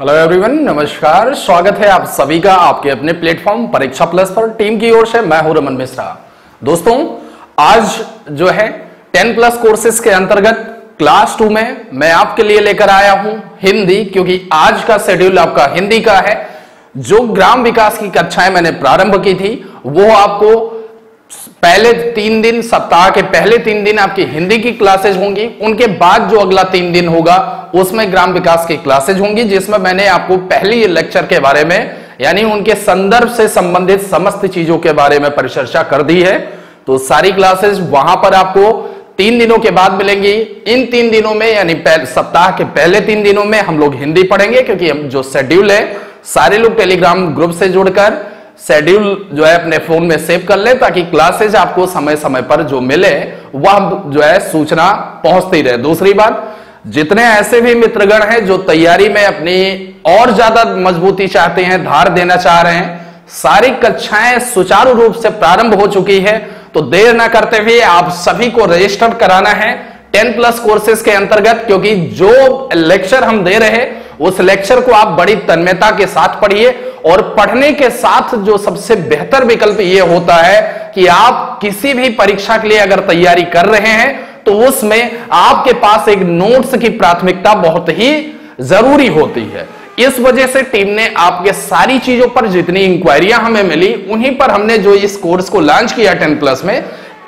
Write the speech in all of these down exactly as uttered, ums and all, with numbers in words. Hello everyone, नमस्कार। स्वागत है आप सभी का आपके अपने प्लेटफॉर्म परीक्षा प्लस पर। टीम की ओर से मैं हूं रमन मिश्रा। दोस्तों, आज जो है टेन प्लस कोर्सेज के अंतर्गत क्लास टू में मैं आपके लिए लेकर आया हूं हिंदी, क्योंकि आज का शेड्यूल आपका हिंदी का है। जो ग्राम विकास की कक्षाएं मैंने प्रारंभ की थी वो आपको पहले तीन दिन, सप्ताह के पहले तीन दिन आपकी हिंदी की क्लासेज होंगी। उनके बाद जो अगला तीन दिन होगा उसमें ग्राम विकास की क्लासेज होंगी, जिसमें मैंने आपको पहले लेक्चर के बारे में यानी उनके संदर्भ से संबंधित समस्त चीजों के बारे में परिचर्चा कर दी है। तो सारी क्लासेज वहां पर आपको तीन दिनों के बाद मिलेंगी। इन तीन दिनों में यानी सप्ताह के पहले तीन दिनों में हम लोग हिंदी पढ़ेंगे, क्योंकि जो शेड्यूल है सारे लोग टेलीग्राम ग्रुप से जुड़कर शेड्यूल जो है अपने फोन में सेव कर ले, ताकि क्लासेज आपको समय समय पर जो मिले वह जो है सूचना पहुंचती रहे। दूसरी बात, जितने ऐसे भी मित्रगण हैं जो तैयारी में अपनी और ज्यादा मजबूती चाहते हैं, धार देना चाह रहे हैं, सारी कक्षाएं सुचारू रूप से प्रारंभ हो चुकी है। तो देर ना करते हुए आप सभी को रजिस्टर कराना है टेन प्लस कोर्सेज के अंतर्गत, क्योंकि जो लेक्चर हम दे रहे उस लेक्चर को आप बड़ी तन्मयता के साथ पढ़िए। और पढ़ने के साथ जो सबसे बेहतर विकल्प ये होता है कि आप किसी भी परीक्षा के लिए अगर तैयारी कर रहे हैं तो उसमें आपके पास एक नोट्स की प्राथमिकता बहुत ही जरूरी होती है। इस वजह से टीम ने आपके सारी चीजों पर जितनी इंक्वायरियां हमें मिली उन्हीं पर हमने जो इस कोर्स को लॉन्च किया टेन प्लस में,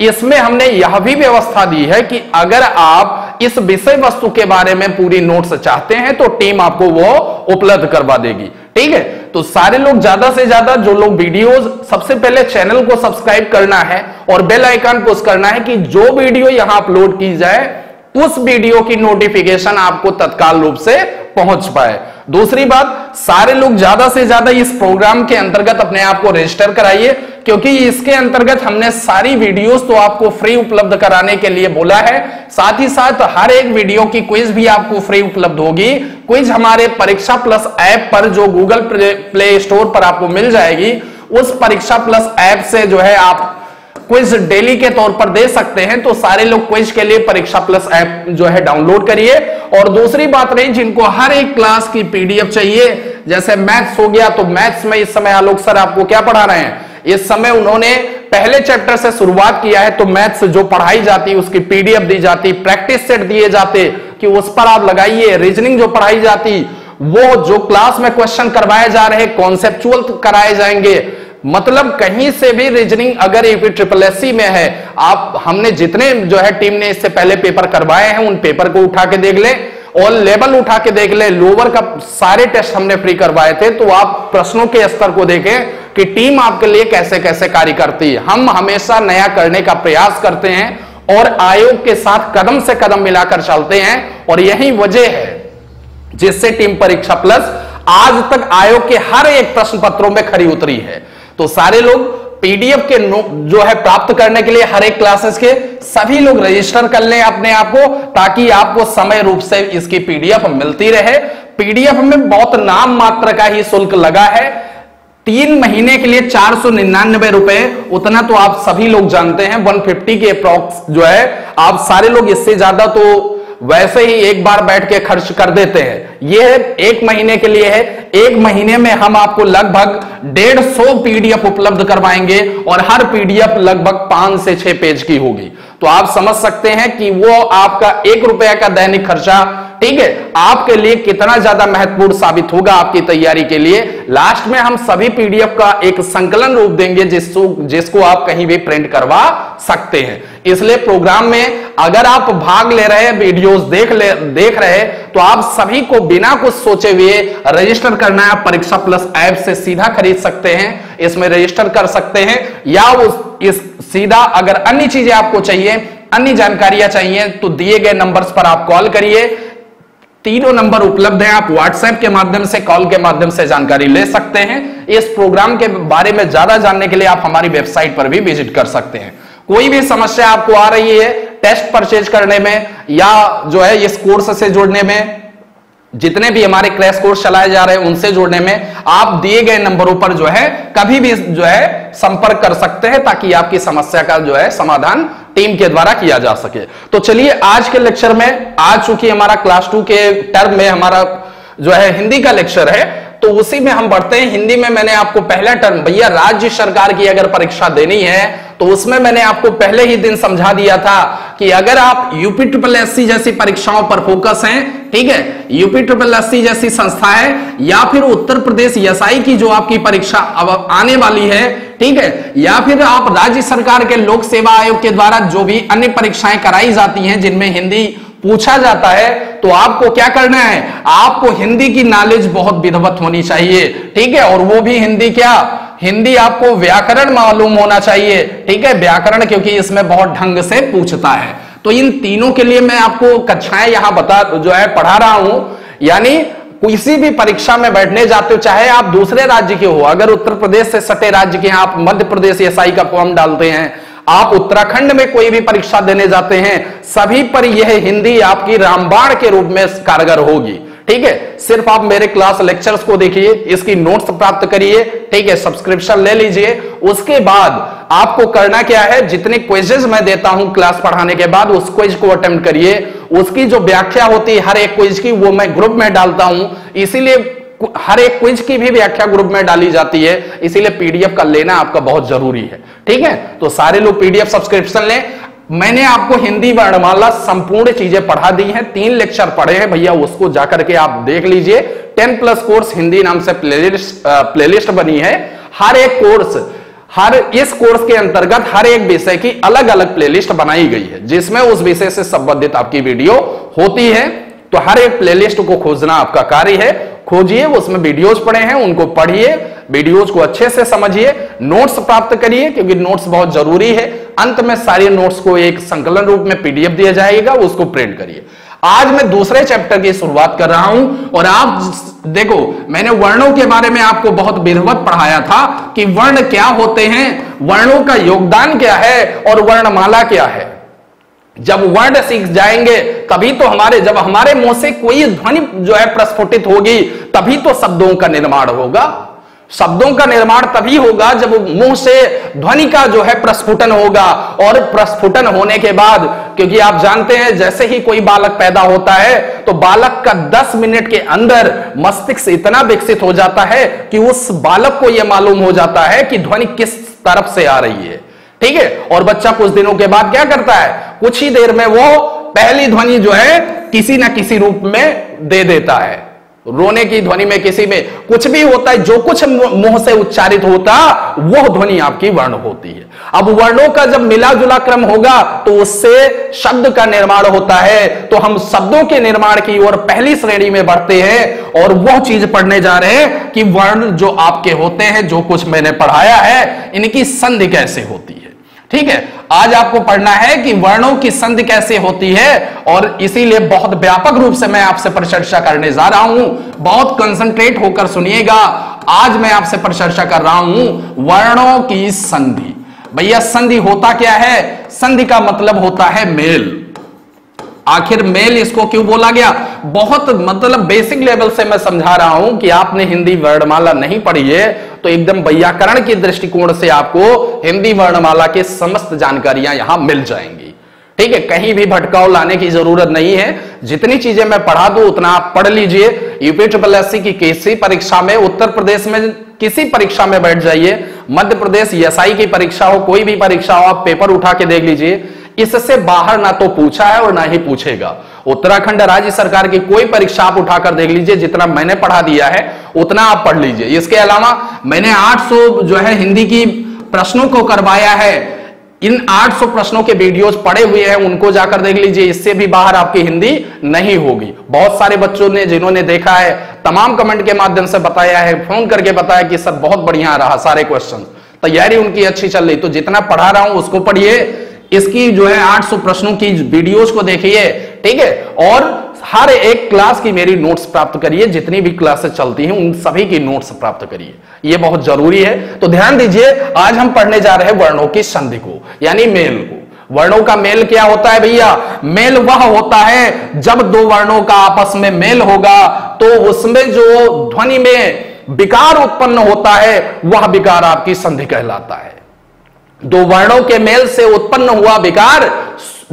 इसमें हमने यह भी व्यवस्था दी है कि अगर आप इस विषय वस्तु के बारे में पूरी नोट्स चाहते हैं तो टीम आपको वो उपलब्ध करवा देगी। ठीक है, तो सारे लोग ज्यादा से ज्यादा जो लोग वीडियोस, सबसे पहले चैनल को सब्सक्राइब करना है और बेल आइकन प्रेस करना है कि जो वीडियो यहां अपलोड की जाए उस वीडियो की नोटिफिकेशन आपको तत्काल रूप से पहुंच पाए। दूसरी बात, सारे लोग ज्यादा से ज्यादा इस प्रोग्राम के अंतर्गत अपने आप को रजिस्टर कराइए, क्योंकि इसके अंतर्गत हमने सारी वीडियोस तो आपको फ्री उपलब्ध कराने के लिए बोला है, साथ ही साथ हर एक वीडियो की क्विज भी आपको फ्री उपलब्ध होगी। क्विज हमारे परीक्षा प्लस ऐप पर जो गूगल प्ले स्टोर पर आपको मिल जाएगी, उस परीक्षा प्लस ऐप से जो है आप क्विज डेली के तौर पर दे सकते हैं। तो सारे लोग क्विज के लिए परीक्षा प्लस ऐप जो है डाउनलोड करिए। और दूसरी बात रही, जिनको हर एक क्लास की पीडीएफ चाहिए, जैसे मैथ्स हो गया, तो मैथ्स में इस समय आलोक सर आपको क्या पढ़ा रहे हैं? इस समय उन्होंने पहले चैप्टर से शुरुआत किया है, तो मैथ्स जो पढ़ाई जाती उसकी पीडीएफ दी जाती, प्रैक्टिस सेट दिए जाते कि उस पर आप लगाइए। रीजनिंग जो पढ़ाई जाती, वो जो क्लास में क्वेश्चन करवाए जा रहे कॉन्सेप्चुअल कराए जाएंगे। मतलब कहीं से भी रीजनिंग अगर यूपी ट्रिपल एससी में है, आप हमने जितने जो है टीम ने इससे पहले पेपर करवाए हैं उन पेपर को उठा के देख ले और लेवल उठा के देख ले। लोअर का सारे टेस्ट हमने फ्री करवाए थे, तो आप प्रश्नों के स्तर को देखें कि टीम आपके लिए कैसे कैसे कार्य करती है। हम हमेशा नया करने का प्रयास करते हैं और आयोग के साथ कदम से कदम मिलाकर चलते हैं, और यही वजह है जिससे टीम परीक्षा प्लस आज तक आयोग के हर एक प्रश्न पत्रों में खरी उतरी है। तो सारे लोग पीडीएफ के जो है प्राप्त करने के लिए हर एक क्लासेस के सभी लोग रजिस्टर कर लें अपने आप को, ताकि आपको समय रूप से इसकी पीडीएफ मिलती रहे। पीडीएफ में बहुत नाम मात्र का ही शुल्क लगा है, तीन महीने के लिए चार सौ निन्यानवे रुपए, उतना तो आप सभी लोग जानते हैं, एक सौ पचास के अप्रॉक्स जो है आप सारे लोग इससे ज्यादा तो वैसे ही एक बार बैठ के खर्च कर देते हैं। यह एक महीने के लिए है। एक महीने में हम आपको लगभग डेढ़ सौ पीडीएफ उपलब्ध करवाएंगे और हर पीडीएफ लगभग पांच से छह पेज की होगी। तो आप समझ सकते हैं कि वो आपका एक रुपया का दैनिक खर्चा, ठीक है, आपके लिए कितना ज्यादा महत्वपूर्ण साबित होगा आपकी तैयारी के लिए। लास्ट में हम सभी पीडीएफ का एक संकलन रूप देंगे जिसको जिसको आप कहीं भी प्रिंट करवा सकते हैं। इसलिए प्रोग्राम में अगर आप भाग ले रहे हैं, वीडियोस देख ले देख रहे, तो आप सभी को बिना कुछ सोचे हुए रजिस्टर करना है। परीक्षा प्लस ऐप से सीधा खरीद सकते हैं, इसमें रजिस्टर कर सकते हैं, या उस इस सीधा अगर अन्य चीजें आपको चाहिए, अन्य जानकारियां चाहिए, तो दिए गए नंबर्स पर आप कॉल करिए। तीनों नंबर उपलब्ध हैं। आप व्हाट्सएप के माध्यम से, कॉल के माध्यम से जानकारी ले सकते हैं। इस प्रोग्राम के बारे में ज्यादा जानने के लिए आप हमारी वेबसाइट पर भी विजिट कर सकते हैं। कोई भी समस्या आपको आ रही है टेस्ट परचेज करने में या जो है इस कोर्स से जुड़ने में, जितने भी हमारे क्रैश कोर्स चलाए जा रहे हैं उनसे जुड़ने में, आप दिए गए नंबरों पर जो है कभी भी जो है संपर्क कर सकते हैं, ताकि आपकी समस्या का जो है समाधान टीम के द्वारा किया जा सके। तो चलिए, आज के लेक्चर में, आज चूंकि हमारा क्लास टू के टर्म में हमारा जो है हिंदी का लेक्चर है, तो उसी में हम बढ़ते हैं। हिंदी में मैंने आपको पहला टर्म, भैया राज्य सरकार की अगर परीक्षा देनी है तो उसमें मैंने आपको पहले ही दिन समझा दिया था कि अगर आप यूपी ट्रिपल एससी जैसी परीक्षाओं पर फोकस हैं, ठीक है, यूपी ट्रिपल एससी जैसी संस्थाएं या फिर उत्तर प्रदेश एसआई की जो आपकी परीक्षा अब आने वाली है, ठीक है, या फिर आप राज्य सरकार के लोक सेवा आयोग के द्वारा जो भी अन्य परीक्षाएं कराई जाती हैं जिनमें हिंदी पूछा जाता है, तो आपको क्या करना है, आपको हिंदी की नॉलेज बहुत विधवत होनी चाहिए, ठीक है, और वो भी हिंदी क्या, हिंदी आपको व्याकरण मालूम होना चाहिए, ठीक है, व्याकरण, क्योंकि इसमें बहुत ढंग से पूछता है। तो इन तीनों के लिए मैं आपको कक्षाएं यहां बता जो है पढ़ा रहा हूं, यानी किसी भी परीक्षा में बैठने जाते हो, चाहे आप दूसरे राज्य के हो, अगर उत्तर प्रदेश से सटे राज्य के हैं, आप मध्य प्रदेश एसआई का फॉर्म डालते हैं, आप उत्तराखंड में कोई भी परीक्षा देने जाते हैं, सभी पर यह हिंदी आपकी रामबाण के रूप में कारगर होगी, ठीक है। सिर्फ आप मेरे क्लास लेक्चर्स को देखिए, इसकी नोट्स प्राप्त करिए, ठीक है, सब्सक्रिप्शन ले लीजिए। उसके बाद आपको करना क्या है, जितने क्विजेस मैं देता हूं क्लास पढ़ाने के बाद, उस क्विज को अटेम्प्ट करिए, उसकी जो व्याख्या होती है हर एक क्विज की, वो मैं ग्रुप में डालता हूं, इसीलिए हर एक क्विज की भी व्याख्या ग्रुप में डाली जाती है, इसीलिए पीडीएफ का लेना आपका बहुत जरूरी है, ठीक है। तो सारे लोग पीडीएफ सब्सक्रिप्शन लें। मैंने आपको हिंदी वर्णमाला संपूर्ण चीजें पढ़ा दी हैं, तीन लेक्चर पढ़े हैं भैया, उसको जाकर के आप देख लीजिए। टेन प्लस कोर्स हिंदी नाम से प्लेलिस्ट प्लेलिस्ट बनी है, हर एक कोर्स, हर इस कोर्स के अंतर्गत हर एक विषय की अलग अलग प्लेलिस्ट बनाई गई है, जिसमें उस विषय से संबंधित आपकी वीडियो होती है। तो हर एक प्लेलिस्ट को खोजना आपका कार्य है, खोजिए, उसमें वीडियोज पड़े हैं, उनको पढ़िए, वीडियोज को अच्छे से समझिए, नोट्स प्राप्त करिए, क्योंकि नोट्स बहुत जरूरी है। अंत में सारे नोट्स को एक संकलन रूप में पीडीएफ दिया जाएगा, उसको प्रिंट करिए। आज मैं दूसरे चैप्टर की शुरुआत कर रहा हूं, और आप देखो मैंने वर्णों के बारे में आपको बहुत विधिवत पढ़ाया था कि वर्ण क्या होते हैं, वर्णों का योगदान क्या है और वर्णमाला क्या है। जब वर्ण सीख जाएंगे तभी तो हमारे, जब हमारे मुंह से कोई ध्वनि जो है प्रस्फुटित होगी, तभी तो शब्दों का निर्माण होगा। शब्दों का निर्माण तभी होगा जब मुंह से ध्वनि का जो है प्रस्फुटन होगा, और प्रस्फुटन होने के बाद, क्योंकि आप जानते हैं जैसे ही कोई बालक पैदा होता है तो बालक का दस मिनट के अंदर मस्तिष्क इतना विकसित हो जाता है कि उस बालक को यह मालूम हो जाता है कि ध्वनि किस तरफ से आ रही है, ठीक है। और बच्चा कुछ दिनों के बाद क्या करता है, कुछ ही देर में वो पहली ध्वनि जो है किसी ना किसी रूप में दे देता है, रोने की ध्वनि में, किसी में, कुछ भी होता है, जो कुछ मुंह से उच्चारित होता वह ध्वनि आपकी वर्ण होती है। अब वर्णों का जब मिला जुला क्रम होगा तो उससे शब्द का निर्माण होता है। तो हम शब्दों के निर्माण की ओर पहली श्रेणी में बढ़ते हैं, और वह चीज पढ़ने जा रहे हैं कि वर्ण जो आपके होते हैं, जो कुछ मैंने पढ़ाया है, इनकी संधि कैसे होती है, ठीक है। आज आपको पढ़ना है कि वर्णों की संधि कैसे होती है, और इसीलिए बहुत व्यापक रूप से मैं आपसे परिचर्चा करने जा रहा हूं, बहुत कंसंट्रेट होकर सुनिएगा। आज मैं आपसे परिचर्चा कर रहा हूं वर्णों की संधि। भैया संधि होता क्या है, संधि का मतलब होता है मेल। आखिर मेल इसको क्यों बोला गया, बहुत मतलब बेसिक लेवल से मैं समझा रहा हूं कि आपने हिंदी वर्णमाला नहीं पढ़ी है तो एकदम व्याकरण के दृष्टिकोण से आपको हिंदी वर्णमाला के समस्त जानकारियां यहां मिल जाएंगी, ठीक है। कहीं भी भटकाव लाने की जरूरत नहीं है, जितनी चीजें मैं पढ़ा दूं उतना आप पढ़ लीजिए। यूपी ट्रिपल एससी की किसी परीक्षा में, उत्तर प्रदेश में किसी परीक्षा में बैठ जाइए, मध्य प्रदेश एसआई की परीक्षा हो, कोई भी परीक्षा हो, आप पेपर उठा के देख लीजिए, इससे बाहर ना तो पूछा है और ना ही पूछेगा। उत्तराखंड राज्य सरकार की कोई परीक्षा आप उठाकर देख लीजिए, जितना मैंने पढ़ा दिया है उतना आप पढ़ लीजिए। इसके अलावा मैंने आठ सौ जो है हिंदी की प्रश्नों को करवाया है, इन आठ सौ प्रश्नों के वीडियोस पड़े हुए हैं, उनको जाकर देख लीजिए, इससे भी बाहर आपकी हिंदी नहीं होगी। बहुत सारे बच्चों ने, जिन्होंने देखा है, तमाम कमेंट के माध्यम से बताया है, फोन करके बताया कि सर बहुत बढ़िया रहा, सारे क्वेश्चन, तैयारी उनकी अच्छी चल रही। तो जितना पढ़ा रहा हूं उसको पढ़िए, इसकी जो है आठ सौ प्रश्नों की वीडियोस को देखिए, ठीक है, और हर एक क्लास की मेरी नोट्स प्राप्त करिए, जितनी भी क्लासेस चलती हैं उन सभी की नोट्स प्राप्त करिए, यह बहुत जरूरी है। तो ध्यान दीजिए, आज हम पढ़ने जा रहे हैं वर्णों की संधि को, यानी मेल को। वर्णों का मेल क्या होता है भैया, मेल वह होता है जब दो वर्णों का आपस में मेल होगा तो उसमें जो ध्वनि में विकार उत्पन्न होता है वह विकार आपकी संधि कहलाता है। दो वर्णों के मेल से उत्पन्न हुआ विकार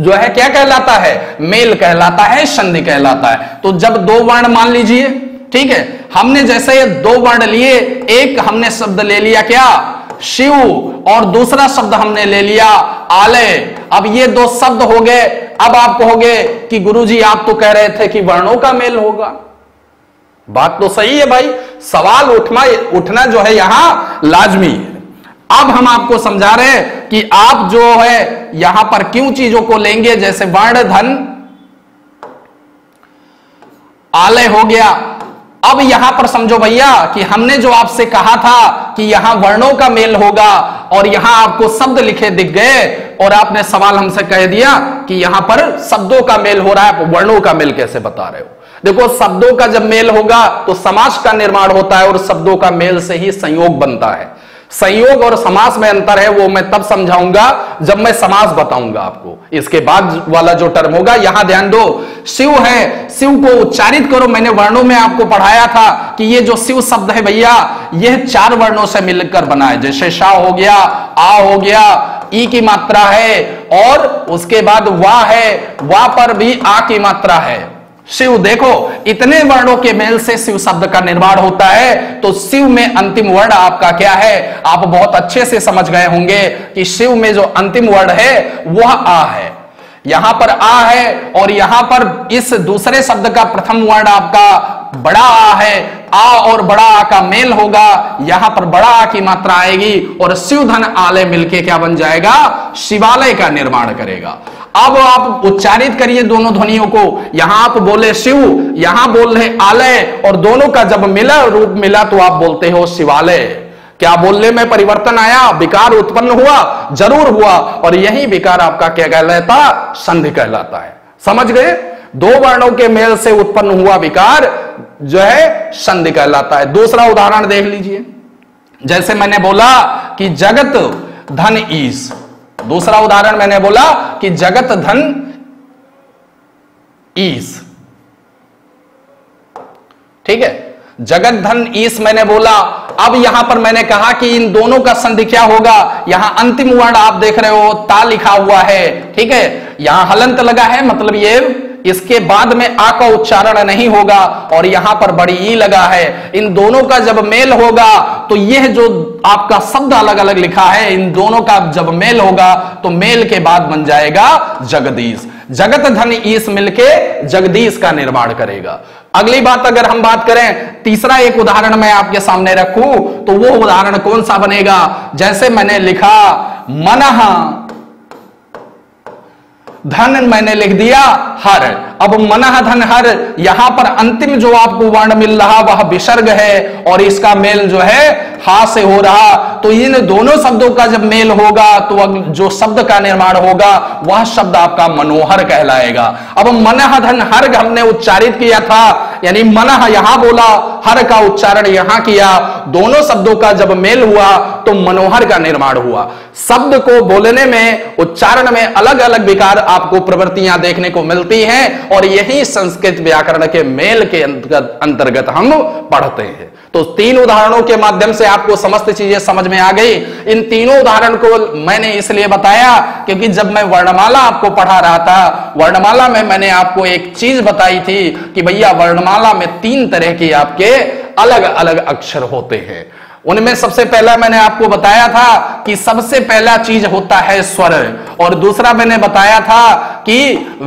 जो है क्या कहलाता है, मेल कहलाता है, संधि कहलाता है। तो जब दो वर्ण, मान लीजिए ठीक है। हमने जैसे ये दो वर्ण लिए, एक हमने शब्द ले लिया क्या शिव और दूसरा शब्द हमने ले लिया आलय। अब ये दो शब्द हो गए। अब आप कहोगे कि गुरुजी आप तो कह रहे थे कि वर्णों का मेल होगा, बात तो सही है भाई, सवाल उठना उठना जो है यहां लाजमी है। अब हम आपको समझा रहे हैं कि आप जो है यहां पर क्यों चीजों को लेंगे, जैसे वर्ण धन आलय हो गया। अब यहां पर समझो भैया कि हमने जो आपसे कहा था कि यहां वर्णों का मेल होगा और यहां आपको शब्द लिखे दिख गए और आपने सवाल हमसे कह दिया कि यहां पर शब्दों का मेल हो रहा है, आप वर्णों का मेल कैसे बता रहे हो। देखो, शब्दों का जब मेल होगा तो समास का निर्माण होता है और शब्दों का मेल से ही संयोग बनता है। संयोग और समास में अंतर है वो मैं तब समझाऊंगा जब मैं समास बताऊंगा आपको। इसके बाद वाला जो टर्म होगा, यहां ध्यान दो, शिव है, शिव को उच्चारित करो। मैंने वर्णों में आपको पढ़ाया था कि ये जो शिव शब्द है भैया यह चार वर्णों से मिलकर बना है, जैसे शा हो गया, आ हो गया, ई की मात्रा है और उसके बाद वाह है, वाह पर भी आ की मात्रा है। शिव, देखो इतने वर्णों के मेल से शिव शब्द का निर्माण होता है। तो शिव में अंतिम वर्ण आपका क्या है, आप बहुत अच्छे से समझ गए होंगे कि शिव में जो अंतिम वर्ण है वह आ है। यहां पर आ है और यहां पर इस दूसरे शब्द का प्रथम वर्ण आपका बड़ा आ है। आ और बड़ा आ का मेल होगा, यहां पर बड़ा आ की मात्रा आएगी और शिवधन आलय मिलके क्या बन जाएगा, शिवालय का निर्माण करेगा। अब आप उच्चारित करिए दोनों ध्वनियों को, यहां आप बोले शिव, यहां बोल रहे आलय और दोनों का जब मिला रूप मिला तो आप बोलते हो शिवालय। क्या बोलने में परिवर्तन आया, विकार उत्पन्न हुआ, जरूर हुआ और यही विकार आपका क्या कहलाता, संधि कहलाता है। समझ गए, दो वर्णों के मेल से उत्पन्न हुआ विकार जो है संधि कहलाता है। दूसरा उदाहरण देख लीजिए, जैसे मैंने बोला कि जगत धन ईश, दूसरा उदाहरण मैंने बोला कि जगत धन ईश, ठीक है, जगत धन ईश मैंने बोला। अब यहां पर मैंने कहा कि इन दोनों का संधि क्या होगा, यहां अंतिम वर्ण आप देख रहे हो ता लिखा हुआ है, ठीक है, यहां हलंत लगा है, मतलब ये इसके बाद में आ का उच्चारण नहीं होगा और यहां पर बड़ी ई लगा है। इन दोनों का जब मेल होगा तो यह जो आपका शब्द अलग अलग लिखा है, इन दोनों का जब मेल होगा तो मेल के बाद बन जाएगा जगदीश। जगत धन ईश मिलके जगदीश का निर्माण करेगा। अगली बात, अगर हम बात करें, तीसरा एक उदाहरण मैं आपके सामने रखूं तो वो उदाहरण कौन सा बनेगा, जैसे मैंने लिखा मनः धन, मैंने लिख दिया हर। अब मनः धन हर, यहां पर अंतिम जो आपको वर्ण मिल रहा वह विसर्ग है और इसका मेल जो है हा से हो रहा। तो इन दोनों शब्दों का जब मेल होगा तो जो शब्द का निर्माण होगा वह शब्द आपका मनोहर कहलाएगा। अब मनः धन हर हमने उच्चारित किया था, यानी मनः यहां बोला, हर का उच्चारण यहां किया, दोनों शब्दों का जब मेल हुआ तो मनोहर का निर्माण हुआ। शब्द को बोलने में, उच्चारण में अलग अलग विकार आपको प्रवृत्तियां देखने को मिलती हैं और यही संस्कृत व्याकरण के मेल के अंतर्गत हम पढ़ते हैं। तो तीन उदाहरणों के माध्यम से आपको समस्त चीजें समझ में आ गई। इन तीनों उदाहरण को मैंने इसलिए बताया क्योंकि जब मैं वर्णमाला आपको पढ़ा रहा था, वर्णमाला में मैंने आपको एक चीज बताई थी कि भैया वर्णमाला में तीन तरह के आपके अलग अलग अक्षर होते हैं। उनमें सबसे पहला मैंने आपको बताया था कि सबसे पहला चीज होता है स्वर और दूसरा मैंने बताया था कि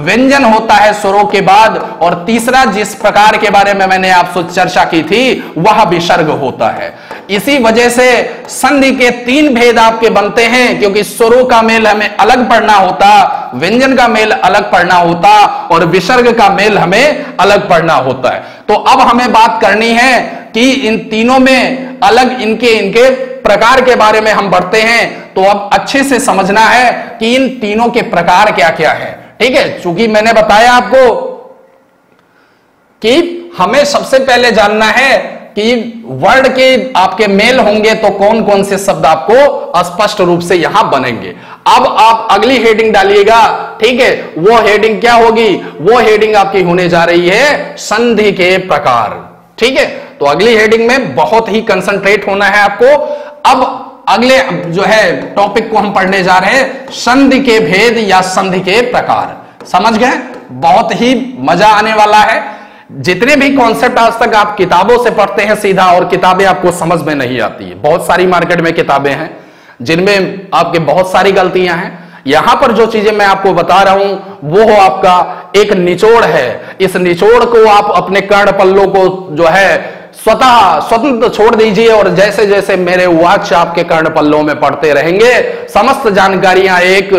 व्यंजन होता है स्वरों के बाद और तीसरा जिस प्रकार के बारे में मैंने आपसे चर्चा की थी वह विसर्ग होता है। इसी वजह से संधि के तीन भेद आपके बनते हैं, क्योंकि स्वरों का मेल हमें अलग पढ़ना होता, व्यंजन का मेल अलग पढ़ना होता और विसर्ग का मेल हमें अलग पढ़ना होता है। तो अब हमें बात करनी है कि इन तीनों में अलग इनके इनके प्रकार के बारे में हम बढ़ते हैं। तो अब अच्छे से समझना है कि इन तीनों के प्रकार क्या क्या है, ठीक है। चूंकि मैंने बताया आपको कि हमें सबसे पहले जानना है कि वर्ड के आपके मेल होंगे तो कौन कौन से शब्द आपको स्पष्ट रूप से यहां बनेंगे। अब आप अगली हेडिंग डालिएगा, ठीक है, वो हेडिंग क्या होगी, वो हेडिंग आपकी होने जा रही है संधि के प्रकार, ठीक है। तो अगली हेडिंग में बहुत ही कंसंट्रेट होना है आपको। अब अगले जो है टॉपिक को हम पढ़ने जा रहे हैं, संधि के भेद या संधि के प्रकार। समझ गए, बहुत ही मजा आने वाला है। जितने भी कॉन्सेप्ट आज तक आप किताबों से पढ़ते हैं सीधा और किताबें आपको समझ में नहीं आती है, बहुत सारी मार्केट में किताबें हैं जिनमें आपके बहुत सारी गलतियां हैं। यहां पर जो चीजें मैं आपको बता रहा हूं वो हो आपका एक निचोड़ है। इस निचोड़ को आप अपने कर्ण पल्लों को जो है स्वतः स्वतंत्र छोड़ दीजिए और जैसे जैसे मेरे वाक्य आपके कर्ण पल्लों में पढ़ते रहेंगे समस्त जानकारियां एक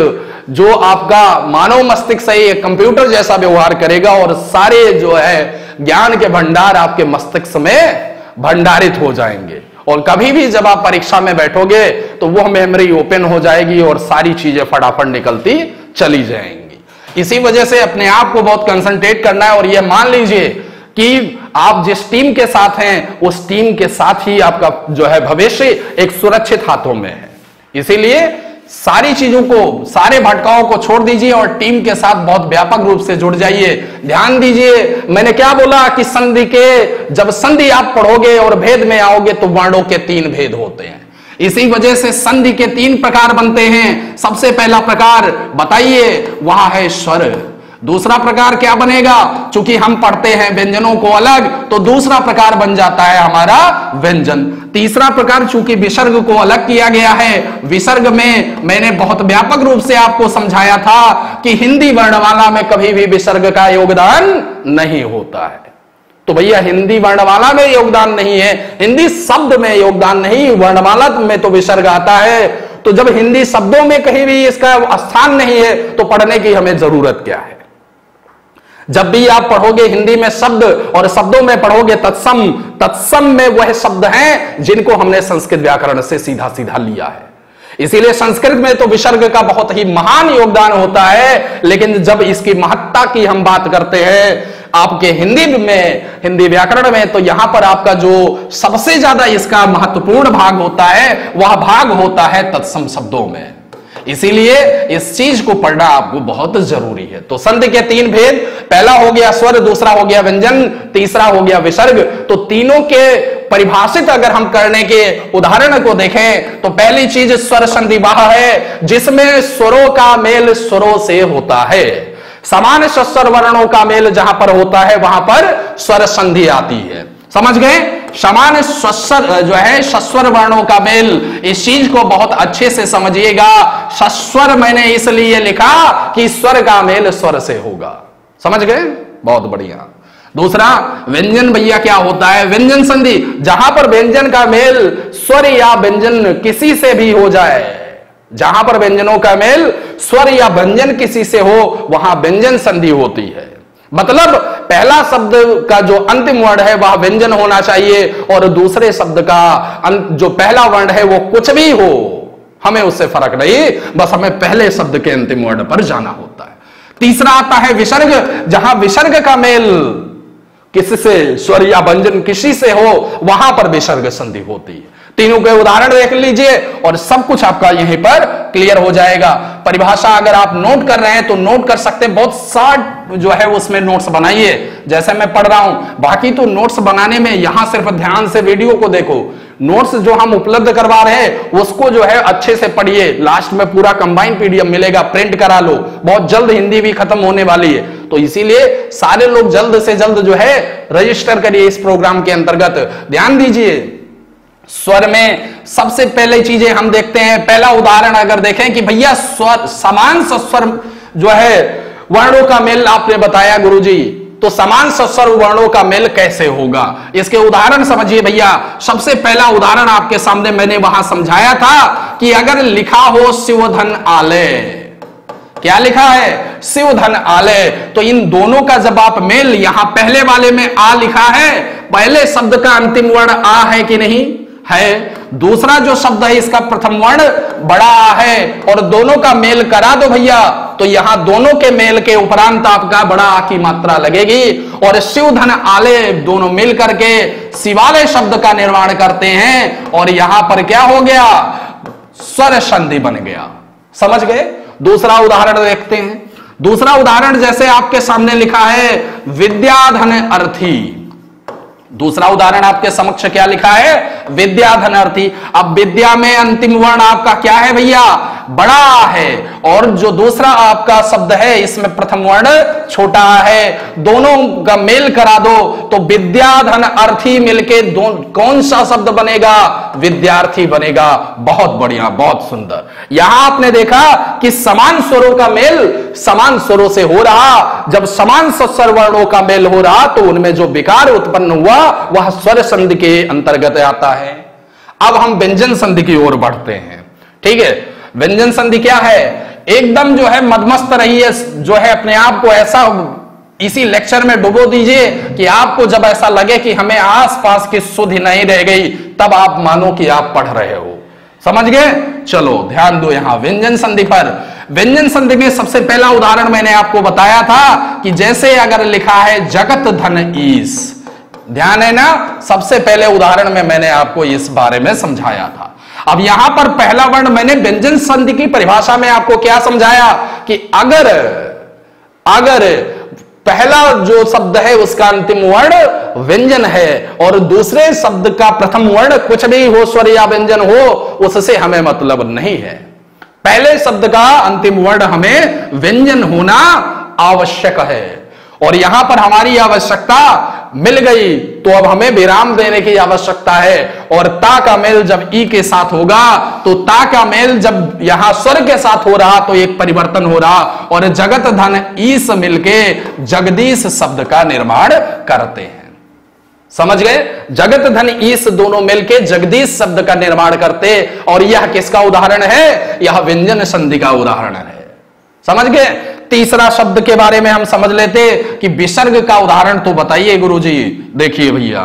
जो आपका मानव मस्तिष्क से एक कंप्यूटर जैसा व्यवहार करेगा और सारे जो है ज्ञान के भंडार आपके मस्तिष्क में भंडारित हो जाएंगे और कभी भी जब आप परीक्षा में बैठोगे तो वह मेमोरी ओपन हो जाएगी और सारी चीजें फटाफट निकलती चली जाएंगी। इसी वजह से अपने आप को बहुत कंसंट्रेट करना है और यह मान लीजिए कि आप जिस टीम के साथ हैं उस टीम के साथ ही आपका जो है भविष्य एक सुरक्षित हाथों में है। इसीलिए सारी चीजों को, सारे भटकाओं को छोड़ दीजिए और टीम के साथ बहुत व्यापक रूप से जुड़ जाइए। ध्यान दीजिए मैंने क्या बोला कि संधि के जब संधि आप पढ़ोगे और भेद में आओगे तो वर्णों के तीन भेद होते हैं। इसी वजह से संधि के तीन प्रकार बनते हैं। सबसे पहला प्रकार बताइए, वहां है स्वर। दूसरा प्रकार क्या बनेगा, चूंकि हम पढ़ते हैं व्यंजनों को अलग तो दूसरा प्रकार बन जाता है हमारा व्यंजन। तीसरा प्रकार चूंकि विसर्ग को अलग किया गया है, विसर्ग में मैंने बहुत व्यापक रूप से आपको समझाया था कि हिंदी वर्णमाला में कभी भी विसर्ग का योगदान नहीं होता है। तो भैया हिंदी वर्णमाला में योगदान नहीं है, हिंदी शब्द में योगदान नहीं, वर्णमाला में तो विसर्ग आता है। तो जब हिंदी शब्दों में कहीं भी इसका स्थान नहीं है तो पढ़ने की हमें जरूरत क्या है। जब भी आप पढ़ोगे हिंदी में शब्द और शब्दों में पढ़ोगे तत्सम, तत्सम में वह शब्द हैं जिनको हमने संस्कृत व्याकरण से सीधा सीधा लिया है। इसीलिए संस्कृत में तो विसर्ग का बहुत ही महान योगदान होता है, लेकिन जब इसकी महत्ता की हम बात करते हैं आपके हिंदी में, हिंदी व्याकरण में, तो यहां पर आपका जो सबसे ज्यादा इसका महत्वपूर्ण भाग होता है वह भाग होता है तत्सम शब्दों में। इसीलिए इस चीज को पढ़ना आपको बहुत जरूरी है। तो संधि के तीन भेद, पहला हो गया स्वर, दूसरा हो गया व्यंजन, तीसरा हो गया विसर्ग। तो तीनों के परिभाषित अगर हम करने के उदाहरण को देखें तो पहली चीज स्वर संधिवाह है जिसमें स्वरों का मेल स्वरों से होता है। समान स्वर वर्णों का मेल जहां पर होता है वहां पर स्वर संधि आती है। समझ गए, समान सस्वर जो है सस्वर वर्णों का मेल, इस चीज को बहुत अच्छे से समझिएगा। सस्वर मैंने इसलिए लिखा कि स्वर का मेल स्वर से होगा। समझ गए, बहुत बढ़िया। दूसरा व्यंजन, भैया क्या होता है व्यंजन संधि, जहां पर व्यंजन का मेल स्वर या व्यंजन किसी से भी हो जाए, जहां पर व्यंजनों का मेल स्वर या व्यंजन किसी से हो वहां व्यंजन संधि होती है। मतलब पहला शब्द का जो अंतिम वर्ण है वह व्यंजन होना चाहिए और दूसरे शब्द का जो पहला वर्ण है वो कुछ भी हो हमें उससे फर्क नहीं, बस हमें पहले शब्द के अंतिम वर्ण पर जाना होता है। तीसरा आता है विसर्ग, जहां विसर्ग का मेल किसी से, स्वर या व्यंजन किसी से हो वहां पर विसर्ग संधि होती है। तीनों के उदाहरण देख लीजिए और सब कुछ आपका यहीं पर क्लियर हो जाएगा। परिभाषा अगर आप नोट कर रहे हैं तो नोट कर सकते हैं, बहुत सारे जो है उसमें नोट्स बनाइए जैसे मैं पढ़ रहा हूं। बाकी तो नोट्स बनाने में यहां सिर्फ ध्यान से वीडियो को देखो, नोट्स जो हम उपलब्ध करवा रहे हैं उसको जो है अच्छे से पढ़िए। लास्ट में पूरा कंबाइंड पीडीएफ मिलेगा, प्रिंट करा लो, बहुत जल्द हिंदी भी खत्म होने वाली है। तो इसीलिए सारे लोग जल्द से जल्द जो है रजिस्टर करिए इस प्रोग्राम के अंतर्गत। ध्यान दीजिए स्वर में सबसे पहले चीजें हम देखते हैं। पहला उदाहरण अगर देखें कि भैया स्वर, समान सस्वर जो है वर्णों का मेल आपने बताया गुरुजी, तो समान सस्वर वर्णों का मेल कैसे होगा, इसके उदाहरण समझिए भैया। सबसे पहला उदाहरण आपके सामने मैंने वहां समझाया था कि अगर लिखा हो शिवधन आलय, क्या लिखा है शिवधन आलय, तो इन दोनों का जब आप मेल, यहां पहले वाले में आ लिखा है, पहले शब्द का अंतिम वर्ण आ है कि नहीं है, दूसरा जो शब्द है इसका प्रथम वर्ण बड़ा आ है, और दोनों का मेल करा दो भैया तो यहां दोनों के मेल के उपरांत आपका बड़ा आ की मात्रा लगेगी और शिवधन आले दोनों मिल करके शिवालय शब्द का निर्माण करते हैं और यहां पर क्या हो गया स्वर संधि बन गया। समझ गए, दूसरा उदाहरण देखते हैं। दूसरा उदाहरण जैसे आपके सामने लिखा है विद्याधन अर्थी, दूसरा उदाहरण आपके समक्ष क्या लिखा है विद्याधन अर्थी। अब विद्या में अंतिम वर्ण आपका क्या है भैया बड़ा है और जो दूसरा आपका शब्द है इसमें प्रथम वर्ण छोटा है, दोनों का मेल करा दो तो विद्याधन अर्थी मिलके कौन सा शब्द बनेगा? विद्यार्थी बनेगा। बहुत बढ़िया, बहुत सुंदर। यहां आपने देखा कि समान स्वरों का मेल समान स्वरों से हो रहा, जब समान सत्सर वर्णों का मेल हो रहा तो उनमें जो विकार उत्पन्न हुआ वह स्वर संधि के अंतर्गत आता है। अब हम व्यंजन संधि की ओर बढ़ते हैं। ठीक है, व्यंजन संधि क्या है? एकदम जो है मदमस्त रहिए, जो है अपने आप को ऐसा इसी लेक्चर में डुबो दीजिए कि आपको जब ऐसा लगे कि हमें आसपास की सुध नहीं रह गई तब आप मानो कि आप पढ़ रहे हो। समझ गए? चलो ध्यान दो यहां व्यंजन संधि पर। व्यंजन संधि के सबसे पहला उदाहरण मैंने आपको बताया था कि जैसे अगर लिखा है जगत धन ईस, ध्यान है ना, सबसे पहले उदाहरण में मैंने आपको इस बारे में समझाया था। अब यहां पर पहला वर्ण मैंने व्यंजन संधि की परिभाषा में आपको क्या समझाया कि अगर अगर पहला जो शब्द है उसका अंतिम वर्ण व्यंजन है और दूसरे शब्द का प्रथम वर्ण कुछ भी हो, स्वर या व्यंजन हो, उससे हमें मतलब नहीं है। पहले शब्द का अंतिम वर्ण हमें व्यंजन होना आवश्यक है और यहां पर हमारी आवश्यकता मिल गई तो अब हमें विराम देने की आवश्यकता है। और ता का मेल जब ई के साथ होगा तो ता का मेल जब यहां स्वर के साथ हो रहा तो एक परिवर्तन हो रहा और जगत धन ईस मिलके जगदीश शब्द का निर्माण करते हैं। समझ गए? जगत धन ईस दोनों मिलके जगदीश शब्द का निर्माण करते और यह किसका उदाहरण है? यह व्यंजन संधि का उदाहरण है। समझ गए? तीसरा शब्द के बारे में हम समझ लेते कि विसर्ग का उदाहरण तो बताइए गुरुजी। देखिए भैया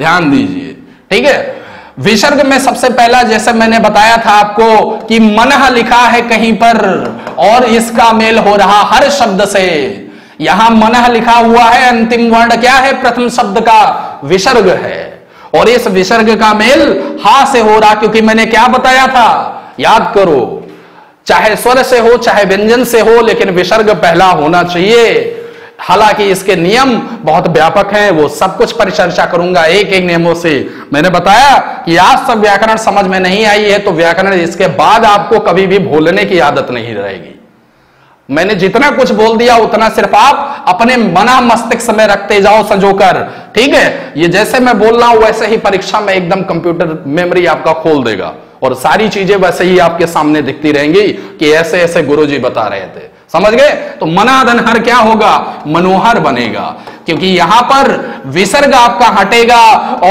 ध्यान दीजिए, ठीक है, विसर्ग में सबसे पहला जैसे मैंने बताया था आपको कि मनह लिखा है कहीं पर और इसका मेल हो रहा हर शब्द से। यहां मनह लिखा हुआ है, अंतिम वर्ण क्या है? प्रथम शब्द का विसर्ग है और इस विसर्ग का मेल हा से हो रहा, क्योंकि मैंने क्या बताया था याद करो, चाहे स्वर से हो चाहे व्यंजन से हो लेकिन विसर्ग पहला होना चाहिए। हालांकि इसके नियम बहुत व्यापक हैं, वो सब कुछ परिचर्चा करूंगा एक एक नियमों से। मैंने बताया कि आज सब व्याकरण समझ में नहीं आई है तो व्याकरण इसके बाद आपको कभी भी भूलने की आदत नहीं रहेगी। मैंने जितना कुछ बोल दिया उतना सिर्फ आप अपने मना मस्तिष्क में रखते जाओ संजोकर, ठीक है। ये जैसे मैं बोल रहा हूं वैसे ही परीक्षा में एकदम कंप्यूटर मेमोरी आपका खोल देगा और सारी चीजें वैसे ही आपके सामने दिखती रहेंगी कि ऐसे ऐसे गुरुजी बता रहे थे। समझ गए? तो मनाधन हर क्या होगा? मनोहर बनेगा, क्योंकि यहां पर विसर्ग आपका हटेगा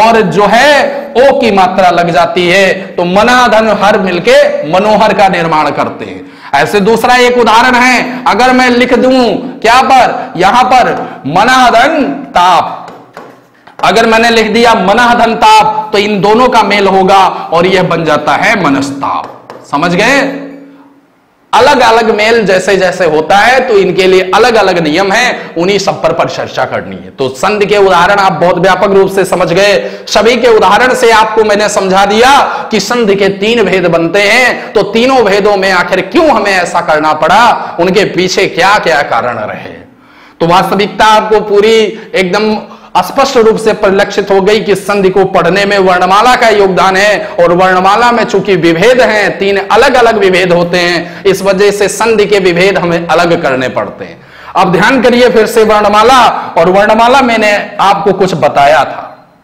और जो है ओ की मात्रा लग जाती है तो मनाधन हर मिलके मनोहर का निर्माण करते हैं। ऐसे दूसरा एक उदाहरण है, अगर मैं लिख दूं क्या पर, यहां पर मनाधन ताप, अगर मैंने लिख दिया मनहधन ताप तो इन दोनों का मेल होगा और यह बन जाता है मनस्ताप। समझ गए? अलग अलग मेल जैसे जैसे होता है तो इनके लिए अलग अलग नियम है, उन्हीं सब पर परिचर्चा करनी है। तो संधि के उदाहरण आप बहुत व्यापक रूप से समझ गए। सभी के उदाहरण से आपको मैंने समझा दिया कि संधि के तीन भेद बनते हैं तो तीनों भेदों में आखिर क्यों हमें ऐसा करना पड़ा, उनके पीछे क्या क्या कारण रहे। तो वास्तविकता आपको पूरी एकदम स्पष्ट रूप से परिलक्षित हो गई कि संधि को पढ़ने में वर्णमाला का योगदान है और वर्णमाला में चूंकि विभेद हैं, तीन अलग अलग विभेद होते हैं, इस वजह से संधि के विभेद हमें अलग करने पड़ते हैं। अब ध्यान करिए फिर से वर्णमाला, और वर्णमाला मैंने आपको कुछ बताया था।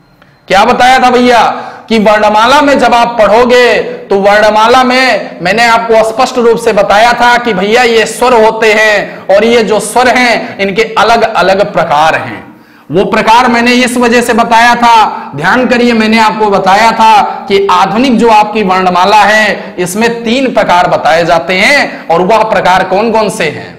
क्या बताया था भैया? कि वर्णमाला में जब आप पढ़ोगे तो वर्णमाला में मैंने आपको स्पष्ट रूप से बताया था कि भैया ये स्वर होते हैं और ये जो स्वर हैं इनके अलग अलग प्रकार हैं। वो प्रकार मैंने इस वजह से बताया था, ध्यान करिए, मैंने आपको बताया था कि आधुनिक जो आपकी वर्णमाला है इसमें तीन प्रकार बताए जाते हैं और वह प्रकार कौन कौन से हैं।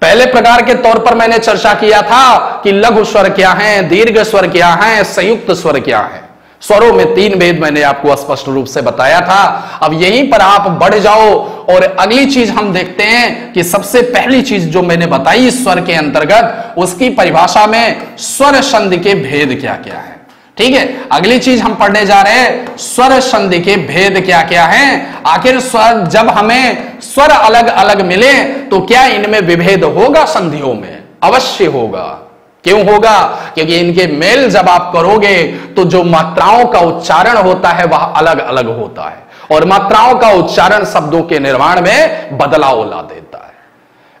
पहले प्रकार के तौर पर मैंने चर्चा किया था कि लघु स्वर क्या हैं, दीर्घ स्वर क्या हैं, संयुक्त स्वर क्या हैं। स्वरों में तीन भेद मैंने आपको स्पष्ट रूप से बताया था। अब यहीं पर आप बढ़ जाओ और अगली चीज हम देखते हैं कि सबसे पहली चीज जो मैंने बताई स्वर के अंतर्गत, उसकी परिभाषा में स्वर संधि के भेद क्या क्या है। ठीक है, अगली चीज हम पढ़ने जा रहे हैं स्वर संधि के भेद क्या क्या हैं। आखिर स्वर, जब हमें स्वर अलग अलग मिले तो क्या इनमें विभेद होगा? संधियों में अवश्य होगा। क्यों होगा? क्योंकि इनके मेल जब आप करोगे तो जो मात्राओं का उच्चारण होता है वह अलग अलग होता है और मात्राओं का उच्चारण शब्दों के निर्माण में बदलाव ला देता है।